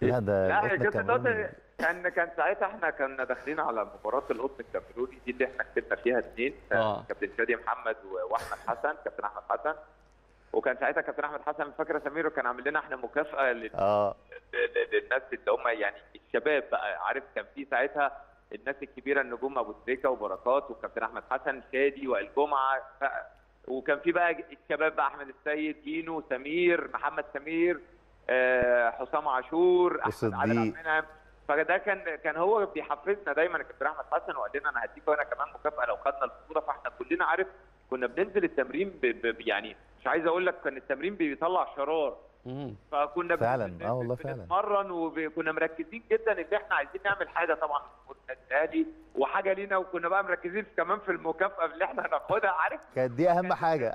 لا ده لا قصه القطن كان كان ساعتها احنا كنا داخلين على مباراه القطن الكاميروني دي اللي احنا كسبنا فيها اثنين، كابتن شادي محمد واحمد حسن، كابتن احمد حسن. وكان ساعتها كابتن احمد حسن فاكره سمير كان عامل لنا احنا مكافاه لل... آه. للناس اللي هم يعني الشباب بقى، عارف كان في ساعتها الناس الكبيره النجوم ابو تريكة وبركات والكابتن احمد حسن شادي وائل جمعه ف... وكان في بقى الشباب بقى احمد السيد اينو سمير محمد سمير آه، حسام عاشور احمد عادل عبد المنعم. فده كان كان هو بيحفزنا دايما الكابتن احمد حسن وقال لنا انا هديك وانا كمان مكافاه لو خدنا البطوله. فاحنا كلنا عارف كنا بننزل التمرين ب... ب... يعني مش عايز اقول لك كان التمرين بيطلع شرار. امم فكنا فعلا اه والله فعلا بنتمرن وكنا مركزين جدا ان احنا عايزين نعمل حاجه طبعا للنادي وحاجه لينا، وكنا بقى مركزين كمان في المكافاه اللي احنا هناخدها، عارف كانت دي اهم حاجه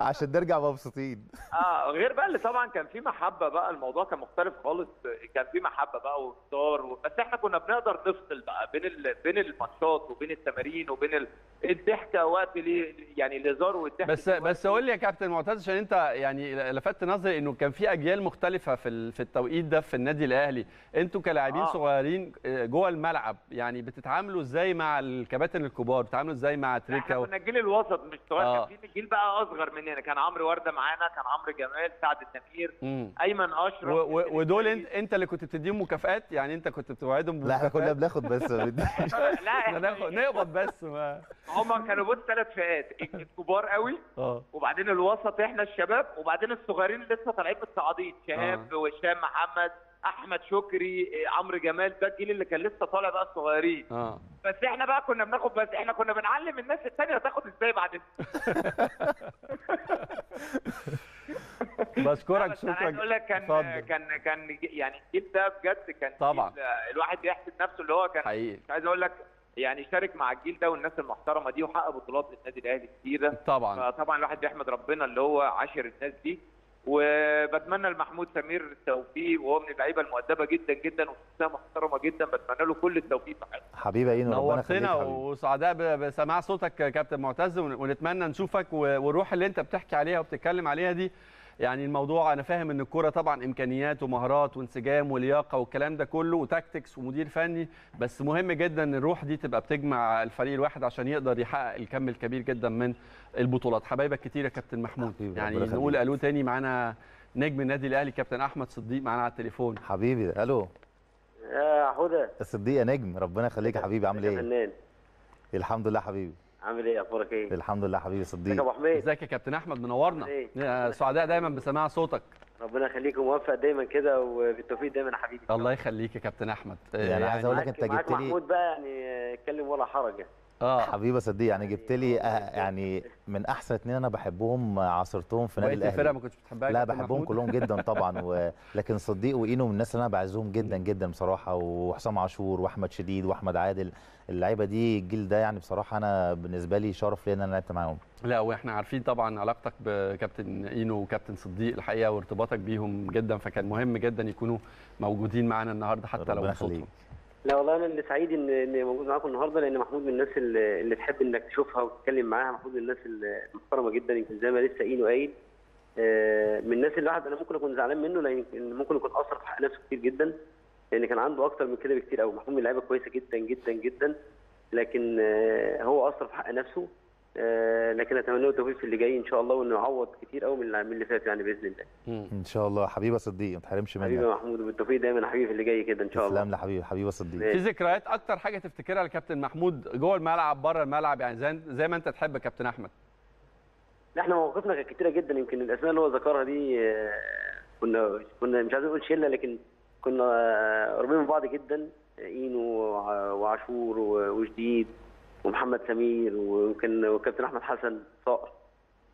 عشان نرجع مبسوطين. اه غير بقى اللي طبعا كان في محبه بقى، الموضوع كان مختلف خالص، كان في محبه بقى وفطار و... بس احنا كنا بنقدر نفصل بقى بين ال... بين الماتشات وبين التمارين وبين ال... الضحكه وقت ليه يعني الهزار والضحك. بس بس قول لي يا كابتن معتز عشان انت يعني لفت نظري انه كان في اجيال مختلفه في ال... في التوقيت ده في النادي الاهلي، انتوا كلاعبين آه. صغيرين جوه الملعب يعني بتتعاملوا ازاي مع الكباتن الكبار؟ بتتعاملوا ازاي مع تريكا؟ احنا كنا الجيل الوسط مش صغير آه. كان في جيل بقى اصغر مننا، كان عمرو ورده معانا، كان عمرو جمال، سعد النمير، ايمن اشرف و... و... ودول انت انت اللي كنت بتديهم مكافئات يعني؟ انت كنت بتوعدهم؟ لا احنا كنا بناخد بس لا نقبض بس ما هم كانوا بص ثلاث فئات، الكبار قوي اه وبعدين الوسط احنا الشباب وبعدين الصغيرين لسه طالعين متصاعدين، شهاب آه. وهشام محمد احمد شكري عمرو جمال، ده الجيل اللي كان لسه طالع بقى الصغيرين اه بس احنا بقى كنا بناخد بس احنا كنا بنعلم الناس الثانيه تاخد ازاي بعدين. بشكرك شكرا. انا عايز اقول لك كان فضل. كان كان يعني الجيل ده بجد كان طبعا الواحد بيحسد نفسه اللي هو كان حقيقي. مش عايز اقول لك يعني شارك مع الجيل ده والناس المحترمه دي وحقق بطولات للنادي الاهلي كتيره طبعا. فطبعا الواحد بيحمد ربنا اللي هو عاشر الناس دي، وبتمنى لمحمود سمير التوفيق وهو من اللعيبه المؤدبه جدا جدا وشخصيه محترمه جدا، بتمنى له كل التوفيق في حياته. حبيبي اينو ربنا يخليك، نورتنا وسعداء بسماع صوتك يا كابتن معتز، ونتمنى نشوفك والروح اللي انت بتحكي عليها وبتتكلم عليها دي. يعني الموضوع انا فاهم ان الكوره طبعا امكانيات ومهارات وانسجام ولياقه والكلام ده كله وتاكتكس ومدير فني، بس مهم جدا ان الروح دي تبقى بتجمع الفريق الواحد عشان يقدر يحقق الكم الكبير جدا من البطولات. حبايبك كتير يا كابتن محمود، يعني نقول الو تاني. معانا نجم النادي الاهلي كابتن احمد صديق معانا على التليفون. حبيبي الو يا حوده. الصديق يا نجم ربنا يخليك يا حبيبي، عامل ايه؟ فنان. الحمد لله حبيبي، عامل ايه؟ اخبارك ايه؟ الحمد لله حبيبي صديق. ازيك يا ابو حميد؟ ازيك يا كابتن احمد، منورنا. إيه؟ سعداء دايما بسماع صوتك. ربنا يخليك وموفق دايما كده وبالتوفيق دايما يا حبيبي. الله يخليك يا كابتن احمد. يعني, يعني عايز اقول لك انت جبت لي محمود بقى يعني اتكلم ولا حرج يعني. اه حبيبي صديق يعني جبت لي يعني من احسن اتنين انا بحبهم عاصرتهم في نادي الاهلي. الفرقه ما كنتش بتحبها؟ لا بحبهم كلهم جدا طبعا و... لكن صديق واينو من الناس اللي انا بعزهم جدا جدا بصراحه، وحسام عاشور واحمد شديد واحمد عادل، اللعيبه دي الجيل ده يعني بصراحه انا بالنسبه لي شرف لي ان انا لعبت معاهم. لا واحنا عارفين طبعا علاقتك بكابتن اينو وكابتن صديق الحقيقه وارتباطك بيهم جدا، فكان مهم جدا يكونوا موجودين معانا النهارده حتى لو بصوتهم. لا والله انا اللي سعيد ان ان موجود معاكم النهارده، لان محمود من الناس اللي, اللي تحب انك تشوفها وتتكلم معاها. محمود من الناس المحترمه جدا، يمكن زي ما لسه اينو قايل من الناس اللي واحد انا ممكن اكون زعلان منه، لان ممكن اكون قصر في حق نفسه كتير جدا، لان كان عنده اكتر من كده بكتير قوي. محمود من اللعيبه كويسه جدا جدا جدا، لكن هو قصر في حق نفسه، لكن اتمنى له التوفيق في اللي جاي ان شاء الله، وانه يعوض كتير قوي من اللي فات يعني باذن الله. ان شاء الله حبيبه صديق ما تحرمش منك. حبيبي محمود بالتوفيق دايما حبيبي في اللي جاي كده ان شاء الله. تسلم لي حبيبي حبيبه صديق. في ذكريات اكتر حاجه تفتكرها لكابتن محمود جوه الملعب بره الملعب يعني زي, زي ما انت تحب يا كابتن احمد؟ احنا مواقفنا كانت كتيره جدا، يمكن الاسماء اللي هو ذكرها دي كنا كنا مش عايزين نقول شله، لكن كنا قريبين من بعض جدا، اينو وعاشور وجديد ومحمد سمير وكان وكابتن احمد حسن صقر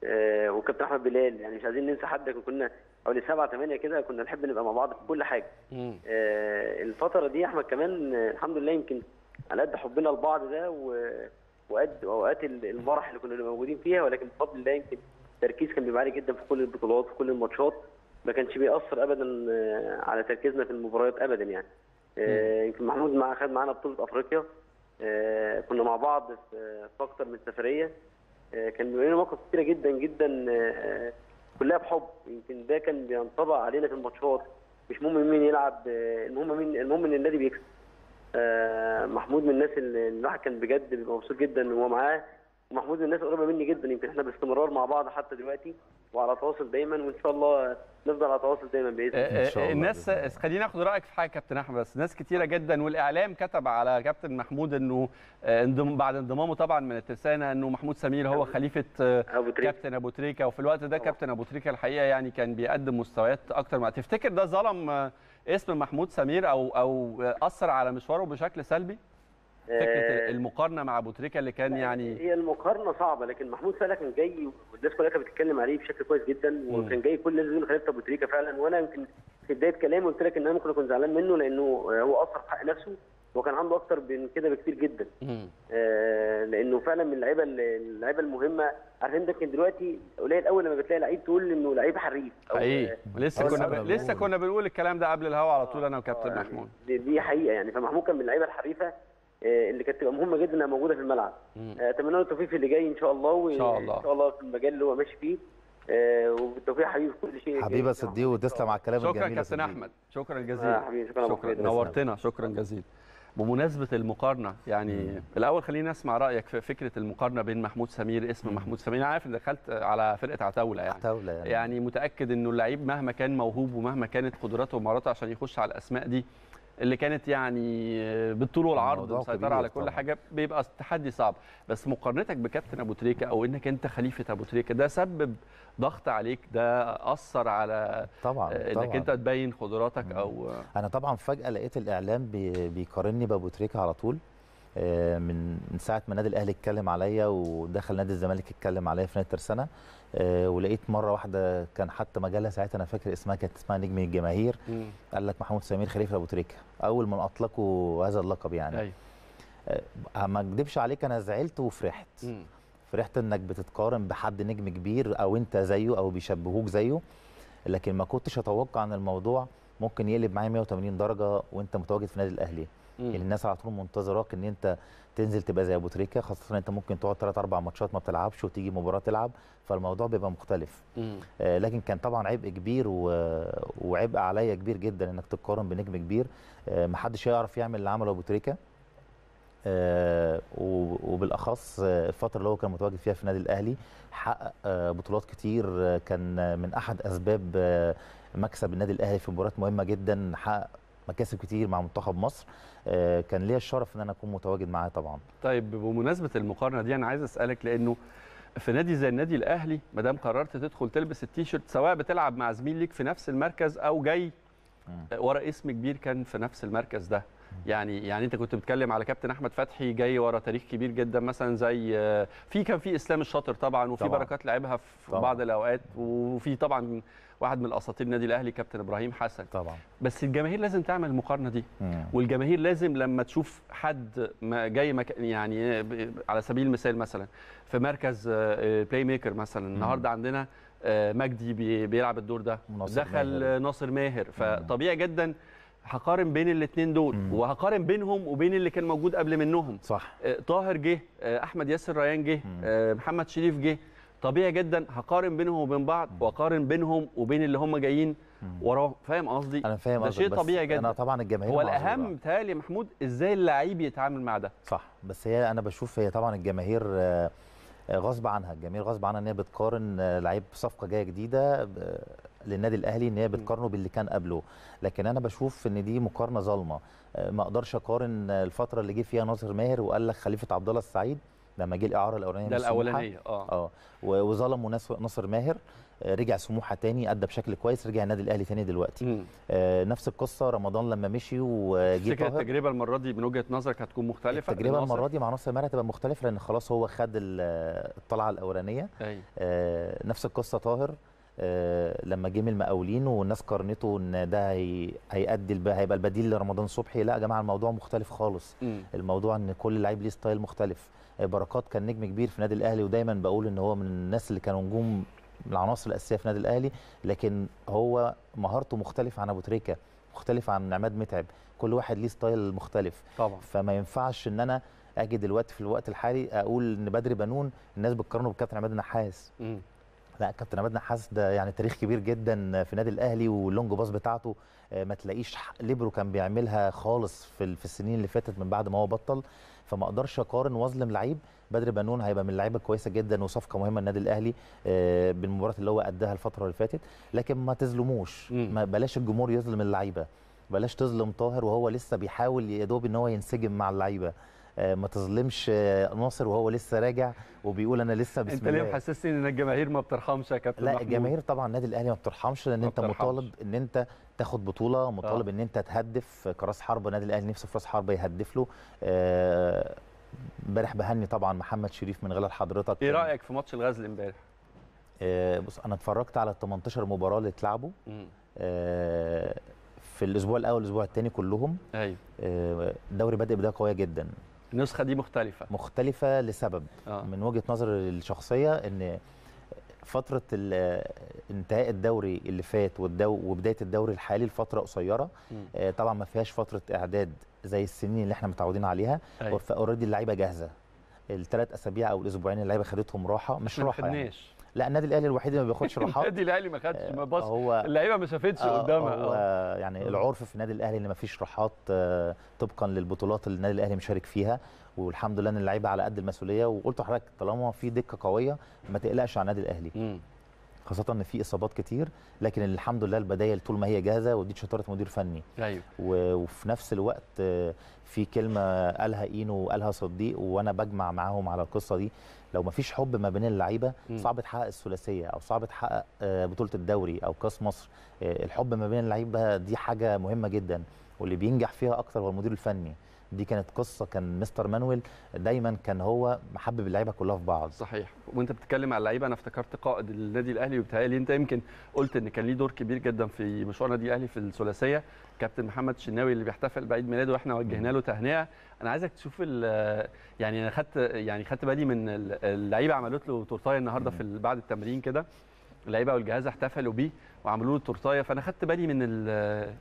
آه وكابتن احمد بلال، يعني مش عايزين ننسى حد. كنا حوالي سبعه ثمانيه كده كنا نحب نبقى مع بعض في كل حاجه. آه الفتره دي احمد كمان آه الحمد لله يمكن على قد حبنا لبعض ده وقد اوقات الفرح اللي كنا موجودين فيها، ولكن بفضل الله يمكن التركيز كان بيبقى عالي جدا في كل البطولات في كل الماتشات، ما كانش بيأثر ابدا آه على تركيزنا في المباريات ابدا يعني. آه يمكن محمود مع خد معانا بطوله افريقيا، آه كنا مع بعض في اكتر من سفريه، آه كان بيبقى لنا مواقف كتيره جدا جدا آه كلها بحب، يمكن ده كان بينطبق علينا في الماتشات، مش مهم مين يلعب آه المهم مين المهم ان النادي بيكسب. آه محمود من الناس اللي الواحد كان بجد بيبقى مبسوط جدا وهو معاه، ومحمود الناس قريبه مني جدا، يمكن احنا باستمرار مع بعض حتى دلوقتي وعلى تواصل دايما، وان شاء الله نفضل على تواصل دايما باذن الله. الله الناس خلينا ناخد رايك في حاجه كابتن احمد، بس ناس كتيره جدا والاعلام كتب على كابتن محمود انه انضم بعد انضمامه طبعا من الترسانه انه محمود سمير هو خليفه أبو كابتن ابو تريكه، وفي الوقت ده كابتن ابو تريكه الحقيقه يعني كان بيقدم مستويات اكتر. ما تفتكر ده ظلم اسم محمود سمير او او اثر على مشواره بشكل سلبي؟ فكره المقارنه مع ابو تريكه اللي كان يعني هي المقارنه صعبه، لكن محمود سمير كان جاي والناس كلها كانت بتتكلم عليه بشكل كويس جدا، وكان جاي كل الناس بتقول خليفه ابو تريكه فعلا. وانا يمكن في بدايه كلامي قلت لك ان انا ممكن اكون زعلان منه لانه هو اثر في حق نفسه وكان عنده اكتر من كده بكتير جدا. آه لانه فعلا من اللعيبه اللعيبه المهمه، عارف انت كان دلوقتي قليل قوي لما بتلاقي لعيب تقول انه لعيب حريف حقيقي. لسه كنا ب... لسه كنا بنقول الكلام ده قبل الهوا على طول انا وكابتن يعني محمود، دي, دي حقيقه يعني. فمحمود كان من اللعيبه الحريفه اللي كانت تبقى مهمه جدا انها موجوده في الملعب. اتمنى له التوفيق في اللي جاي ان شاء الله، وان شاء الله, شاء الله في المجال اللي هو ماشي فيه، وبالتوفيق حبيبي في كل شيء حبيبه صديق، وتسلم على الكلام الجميل. شكرا كابتن احمد، شكرا جزيلا. آه حبيبي شكرا, شكرا نورتنا، شكرا جزيلا. بمناسبه المقارنه يعني مم. الاول خلينا نسمع رايك في فكره المقارنه بين محمود سمير، اسم محمود سمير انا عارف ان دخلت على فرقه عتاوله يعني عتاوله يعني. يعني متاكد انه اللعيب مهما كان موهوب ومهما كانت قدراته ومهاراته عشان يخش على الاسماء دي اللي كانت يعني بالطول والعرض مسيطره على كل طبعا. حاجه بيبقى التحدي صعب، بس مقارنتك بكابتن ابو تريكه او انك انت خليفه ابو تريكه ده سبب ضغط عليك، ده اثر على طبعا انك طبعاً. انت تبين قدراتك مم. او انا طبعا فجاه لقيت الاعلام بيقارني بابو تريكه على طول، من من ساعه ما نادي الاهلي اتكلم عليا ودخل نادي الزمالك اتكلم عليا في نادي الترسانه، ولقيت مره واحده كان حتى مجله ساعتها انا فاكر اسمها كانت اسمها نجم الجماهير، قال لك محمود سمير خليفه ابو تريكه اول ما اطلقوا هذا اللقب يعني. أي. ما اكدبش عليك انا زعلت وفرحت. مم. فرحت انك بتتقارن بحد نجم كبير او انت زيه او بيشبهوك زيه، لكن ما كنتش اتوقع ان الموضوع ممكن يقلب معايا مية وتمانين درجه وانت متواجد في نادي الاهلي. يعني الناس على طول منتظراك ان انت تنزل تبقى زي ابو تريكه، خاصه ان انت ممكن تقعد تلات اربع ماتشات ما بتلعبش وتيجي مباراه تلعب، فالموضوع بيبقى مختلف. آه لكن كان طبعا عبء كبير و... وعبء عليا كبير جدا انك تتقارن بنجم كبير. آه ما حدش هيعرف يعمل اللي عمله ابو تريكه، آه و... وبالاخص الفتره اللي هو كان متواجد فيها في نادي الاهلي حقق آه بطولات كتير، كان من احد اسباب آه مكسب النادي الاهلي في مباريات مهمه جدا، حقق مكاسب كتير مع منتخب مصر، كان ليا الشرف ان انا اكون متواجد معاه طبعا. طيب بمناسبه المقارنه دي انا عايز اسالك، لانه في نادي زي النادي الاهلي ما دام قررت تدخل تلبس التيشيرت سواء بتلعب مع زميل ليك في نفس المركز او جاي ورا اسم كبير كان في نفس المركز ده، يعني يعني انت كنت بتكلم على كابتن احمد فتحي جاي ورا تاريخ كبير جدا مثلا، زي في كان في اسلام الشاطر طبعا، وفي طبعًا. بركات لعبها في طبعًا. بعض الاوقات، وفي طبعا واحد من اساطير النادي الاهلي كابتن ابراهيم حسن طبعا. بس الجماهير لازم تعمل المقارنه دي مم. والجماهير لازم لما تشوف حد ما جاي مك... يعني على سبيل المثال مثلا في مركز بلاي ميكر مثلا، النهارده عندنا مجدي بيلعب الدور ده، دخل ماهر. نصر ماهر، فطبيعي جدا هقارن بين الاثنين دول مم. وهقارن بينهم وبين اللي كان موجود قبل منهم صح. طاهر جه، احمد ياسر ريان جه، محمد شريف جه، طبيعي جدا هقارن بينهم وبين بعض واقارن بينهم وبين اللي هم جايين وراه. فاهم قصدي؟ انا فاهم قصدك، ده شيء طبيعي جدا. انا طبعا الجماهير هو الاهم بتهيألي محمود ازاي اللعيب يتعامل مع ده صح. بس هي انا بشوف هي طبعا الجماهير غصب عنها، الجماهير غصب عنها ان هي بتقارن لعيب صفقه جايه جديده للنادي الاهلي ان هي بتقارنه باللي كان قبله، لكن انا بشوف ان دي مقارنه ظالمه. ما اقدرش اقارن الفتره اللي جه فيها ناصر ماهر وقال لك خليفه عبد الله السعيد لما جه الاعاره الاولانيه ده الاولانيه اه اه وظلموا ناصر ماهر، رجع سموحه تاني ادى بشكل كويس، رجع النادي الاهلي تاني دلوقتي. آه نفس القصه رمضان لما مشي وجه طاهر. التجربه المره دي من وجهه نظرك هتكون مختلفه؟ التجربه المره دي مع ناصر ماهر هتبقى مختلفه لان خلاص هو خد الطلعه الاولانيه. آه نفس القصه طاهر آه لما جه من المقاولين والناس قارنته ان ده هيأدي الب... هيبقى البديل لرمضان صبحي. لا يا جماعه الموضوع مختلف خالص. م. الموضوع ان كل لعيب ليه ستايل مختلف. آه بركات كان نجم كبير في نادي الاهلي ودايما بقول ان هو من الناس اللي كانوا نجوم العناصر الاساسيه في نادي الاهلي، لكن هو مهارته مختلفه عن ابو تريكه، مختلفه عن عماد متعب، كل واحد ليه ستايل مختلف طبعا. فما ينفعش ان انا اجي دلوقتي في الوقت الحالي اقول ان بدري بنون الناس بتقارنه بكابتن عماد النحاس. لا كابتن عماد نحاس ده يعني تاريخ كبير جدا في نادي الاهلي، واللونج باص بتاعته ما تلاقيش ليبرو كان بيعملها خالص في في السنين اللي فاتت من بعد ما هو بطل، فما اقدرش اقارن واظلم لعيب. بدر بنون هيبقى من اللعيبه كويسه جدا وصفقه مهمه للنادي الاهلي بالمباراه اللي هو اداها الفتره اللي فاتت، لكن ما تظلموش، ما بلاش الجمهور يظلم اللعيبه، بلاش تظلم طاهر وهو لسه بيحاول يا دوب ان هو ينسجم مع اللعيبه، ما تظلمش ناصر وهو لسه راجع وبيقول انا لسه بسم الله. انت ليه محسسني ان الجماهير ما بترحمش يا كابتن؟ لا الجماهير طبعا النادي الاهلي ما بترحمش، لان انت مطالب ان انت تاخد بطوله، مطالب ان انت تهدف كراس حربه. النادي الاهلي نفسه في راس حربه يهدف له. امبارح بهني طبعا محمد شريف من خلال حضرتك. ايه رايك في ماتش الغزل امبارح؟ بص انا اتفرجت على تمنتاشر مباراه اللي اتلعبوا في الاسبوع الاول والاسبوع الثاني كلهم. ايوه الدوري بادئ بدايه قويه جدا. النسخه دي مختلفه مختلفه لسبب آه. من وجهه نظر الشخصيه ان فتره انتهاء الدوري اللي فات والدو وبدايه الدوري الحالي الفتره قصيره، آه طبعا ما فيهاش فتره اعداد زي السنين اللي احنا متعودين عليها. أيوة. فاوريدي اللعيبه جاهزه، الثلاث اسابيع او الاسبوعين اللعيبه خدتهم راحه، مش راحه يعني. لا النادي الاهلي الوحيد اللي ما بياخدش راحات. النادي الاهلي ما خدش ما بص اللعيبه ما شافتش قدامها. هو يعني العرف في النادي الاهلي ان ما فيش راحات طبقا للبطولات اللي النادي الاهلي مشارك فيها، والحمد لله ان اللعيبه على قد المسؤوليه. وقلت لحضرتك طالما في دكه قويه ما تقلقش على النادي الاهلي، خاصه ان في اصابات كتير، لكن الحمد لله البدايه طول ما هي جاهزه، ودي شطاره مدير فني. ايوه وفي نفس الوقت في كلمه قالها اينو وقالها صديق وانا بجمع معاهم على القصه دي، لو ما فيش حب ما بين اللعيبه صعب تحقق الثلاثيه او صعب تحقق بطوله الدوري او كاس مصر. الحب ما بين اللعيبه دي حاجه مهمه جدا، واللي بينجح فيها اكتر هو المدير الفني. دي كانت قصه، كان مستر مانويل دايما كان هو محبب اللعيبه كلها في بعض. صحيح. وانت بتتكلم على اللعيبه انا افتكرت قائد النادي الاهلي، وبتهيألي انت يمكن قلت ان كان ليه دور كبير جدا في مشوار النادي الاهلي في الثلاثيه، كابتن محمد الشناوي اللي بيحتفل بعيد ميلاده واحنا وجهنا له تهنئه. انا عايزك تشوف يعني انا خدت يعني خدت بالي من اللعيبه عملت له تورتايه النهارده في بعد التمرين كده، اللعيبه والجهاز احتفلوا بيه وعملوا له تورتايه، فانا خدت بالي من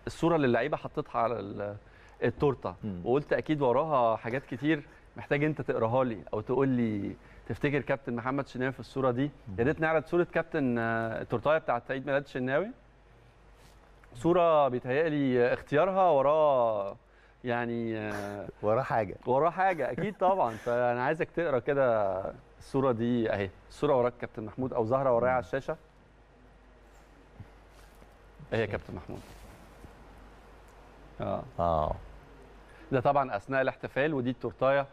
الصوره اللي اللعيبه حطتها على التورته، وقلت اكيد وراها حاجات كتير محتاج انت تقراها لي او تقول لي تفتكر كابتن محمد شناوي في الصوره دي. يا ريت نعرض صوره كابتن التورتايه بتاعه عيد ميلاد شناوي، صوره بيتهيألي اختيارها وراه يعني وراه حاجه وراه حاجه اكيد طبعا. فانا عايزك تقرا كده الصوره دي اهي، الصوره وراك كابتن محمود او ظاهره ورايا على الشاشه اهي يا كابتن محمود. اه اه ده طبعا اثناء الاحتفال، ودي التورتايه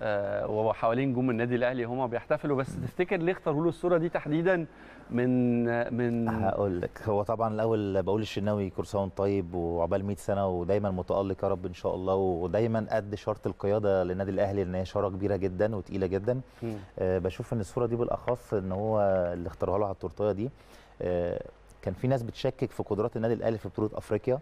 آه وحوالين نجوم النادي الاهلي هما بيحتفلوا. بس تفتكر ليه اختاروا له الصوره دي تحديدا؟ من من هقول لك. هو طبعا الاول بقول الشناوي كرسون طيب وعبال مية سنه ودايما متالق يا رب ان شاء الله، ودايما قد شرط القياده للنادي الاهلي ان هي شاره كبيره جدا وتقيله جدا. آه بشوف ان الصوره دي بالاخص ان هو اللي اختارها له على التورتايه دي. آه كان في ناس بتشكك في قدرات النادي الاهلي في بطوله افريقيا،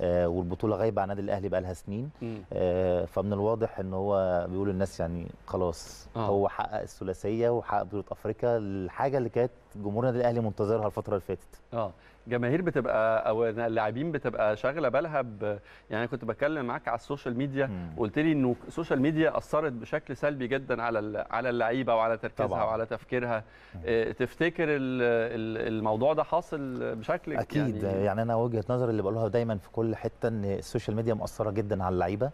آه والبطوله غايبه عن النادي الاهلي بقى لها سنين، آه فمن الواضح ان هو بيقول الناس يعني خلاص آه. هو حقق الثلاثيه وحقق بطوله افريقيا، الحاجه اللي كانت جمهور النادي الاهلي منتظرها الفتره اللي فاتت. اه جماهير بتبقى او اللاعبين بتبقى شاغله بالها ب... يعني كنت بتكلم معاك على السوشيال ميديا وقلت لي انه السوشيال ميديا اثرت بشكل سلبي جدا على على اللعيبه وعلى تركيزها طبعا. وعلى تفكيرها. آه تفتكر الموضوع ده حاصل بشكل اكيد يعني, يعني انا وجهه نظري اللي بقولها دايما في كل حته ان السوشيال ميديا مأثره جدا على اللعيبه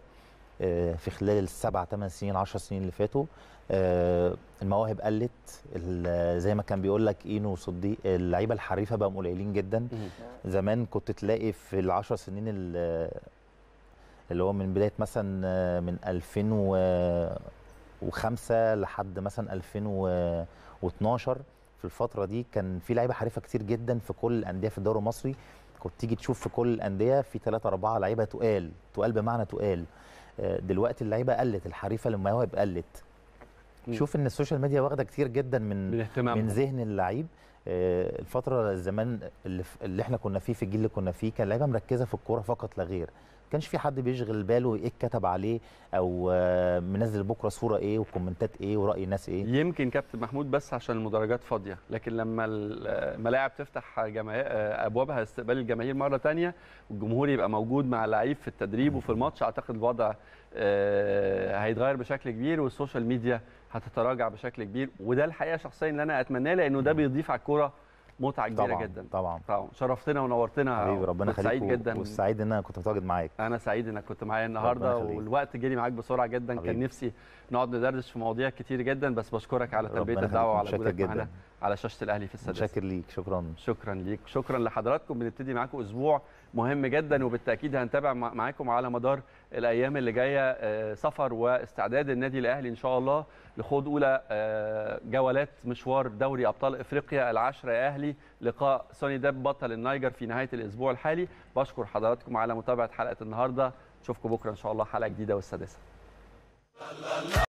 في خلال السبع ثمان سنين عشر سنين اللي فاتوا. المواهب قلت زي ما كان بيقول لك اينو وصديق، اللعيبه الحريفه بقوا قليلين جدا. زمان كنت تلاقي في العشر سنين اللي هو من بدايه مثلا من ألفين وخمسة لحد مثلا ألفين واتناشر، في الفتره دي كان في لعيبه حريفه كتير جدا في كل الانديه في الدوري المصري. كنت تيجي تشوف في كل الانديه في ثلاثة أربعة لعيبه تقال تقال بمعنى تقال. دلوقتي اللعيبه قلت، الحريفه المواهب قلت. شوف ان السوشيال ميديا واخده كتير جدا من من ذهن اللعيب. الفتره الزمان اللي, اللي احنا كنا فيه في الجيل اللي كنا فيه كان اللعيبه مركزه في الكوره فقط لا غير، ما كانش في حد بيشغل باله ايه اتكتب عليه او منزل بكره صوره ايه وكومنتات ايه وراي ناس ايه. يمكن كابتن محمود بس عشان المدرجات فاضيه، لكن لما الملاعب تفتح ابوابها لاستقبال الجماهير مره ثانيه والجمهور يبقى موجود مع اللعيب في التدريب وفي الماتش، اعتقد الوضع هيتغير بشكل كبير، والسوشيال ميديا هتتراجع بشكل كبير، وده الحقيقه شخصيا اللي انا اتمناه، لانه ده بيضيف على الكوره متعه كبيره جدا. طبعا طبعا شرفتنا ونورتنا حبيبي، ربنا يخليك، والسعيد ان انا كنت متواجد معاك. انا سعيد انك كنت معايا النهارده، والوقت جري معاك بسرعه جدا حبيبي. كان نفسي نقعد ندردش في مواضيع كتير جدا، بس بشكرك على تلبيه الدعوه وعلى وجودك معانا على شاشه الاهلي في السادسه. شاكر ليك، شكرا شكرا ليك، شكرا لحضراتكم. بنبتدي معاكم اسبوع مهم جدا، وبالتاكيد هنتابع معاكم على مدار الايام اللي جايه سفر واستعداد النادي الاهلي ان شاء الله لخوض اولى جولات مشوار دوري ابطال افريقيا العشره يا اهلي، لقاء سوني داب بطل النيجر في نهايه الاسبوع الحالي. بشكر حضراتكم على متابعه حلقه النهارده، نشوفكم بكره ان شاء الله حلقه جديده والسادسه.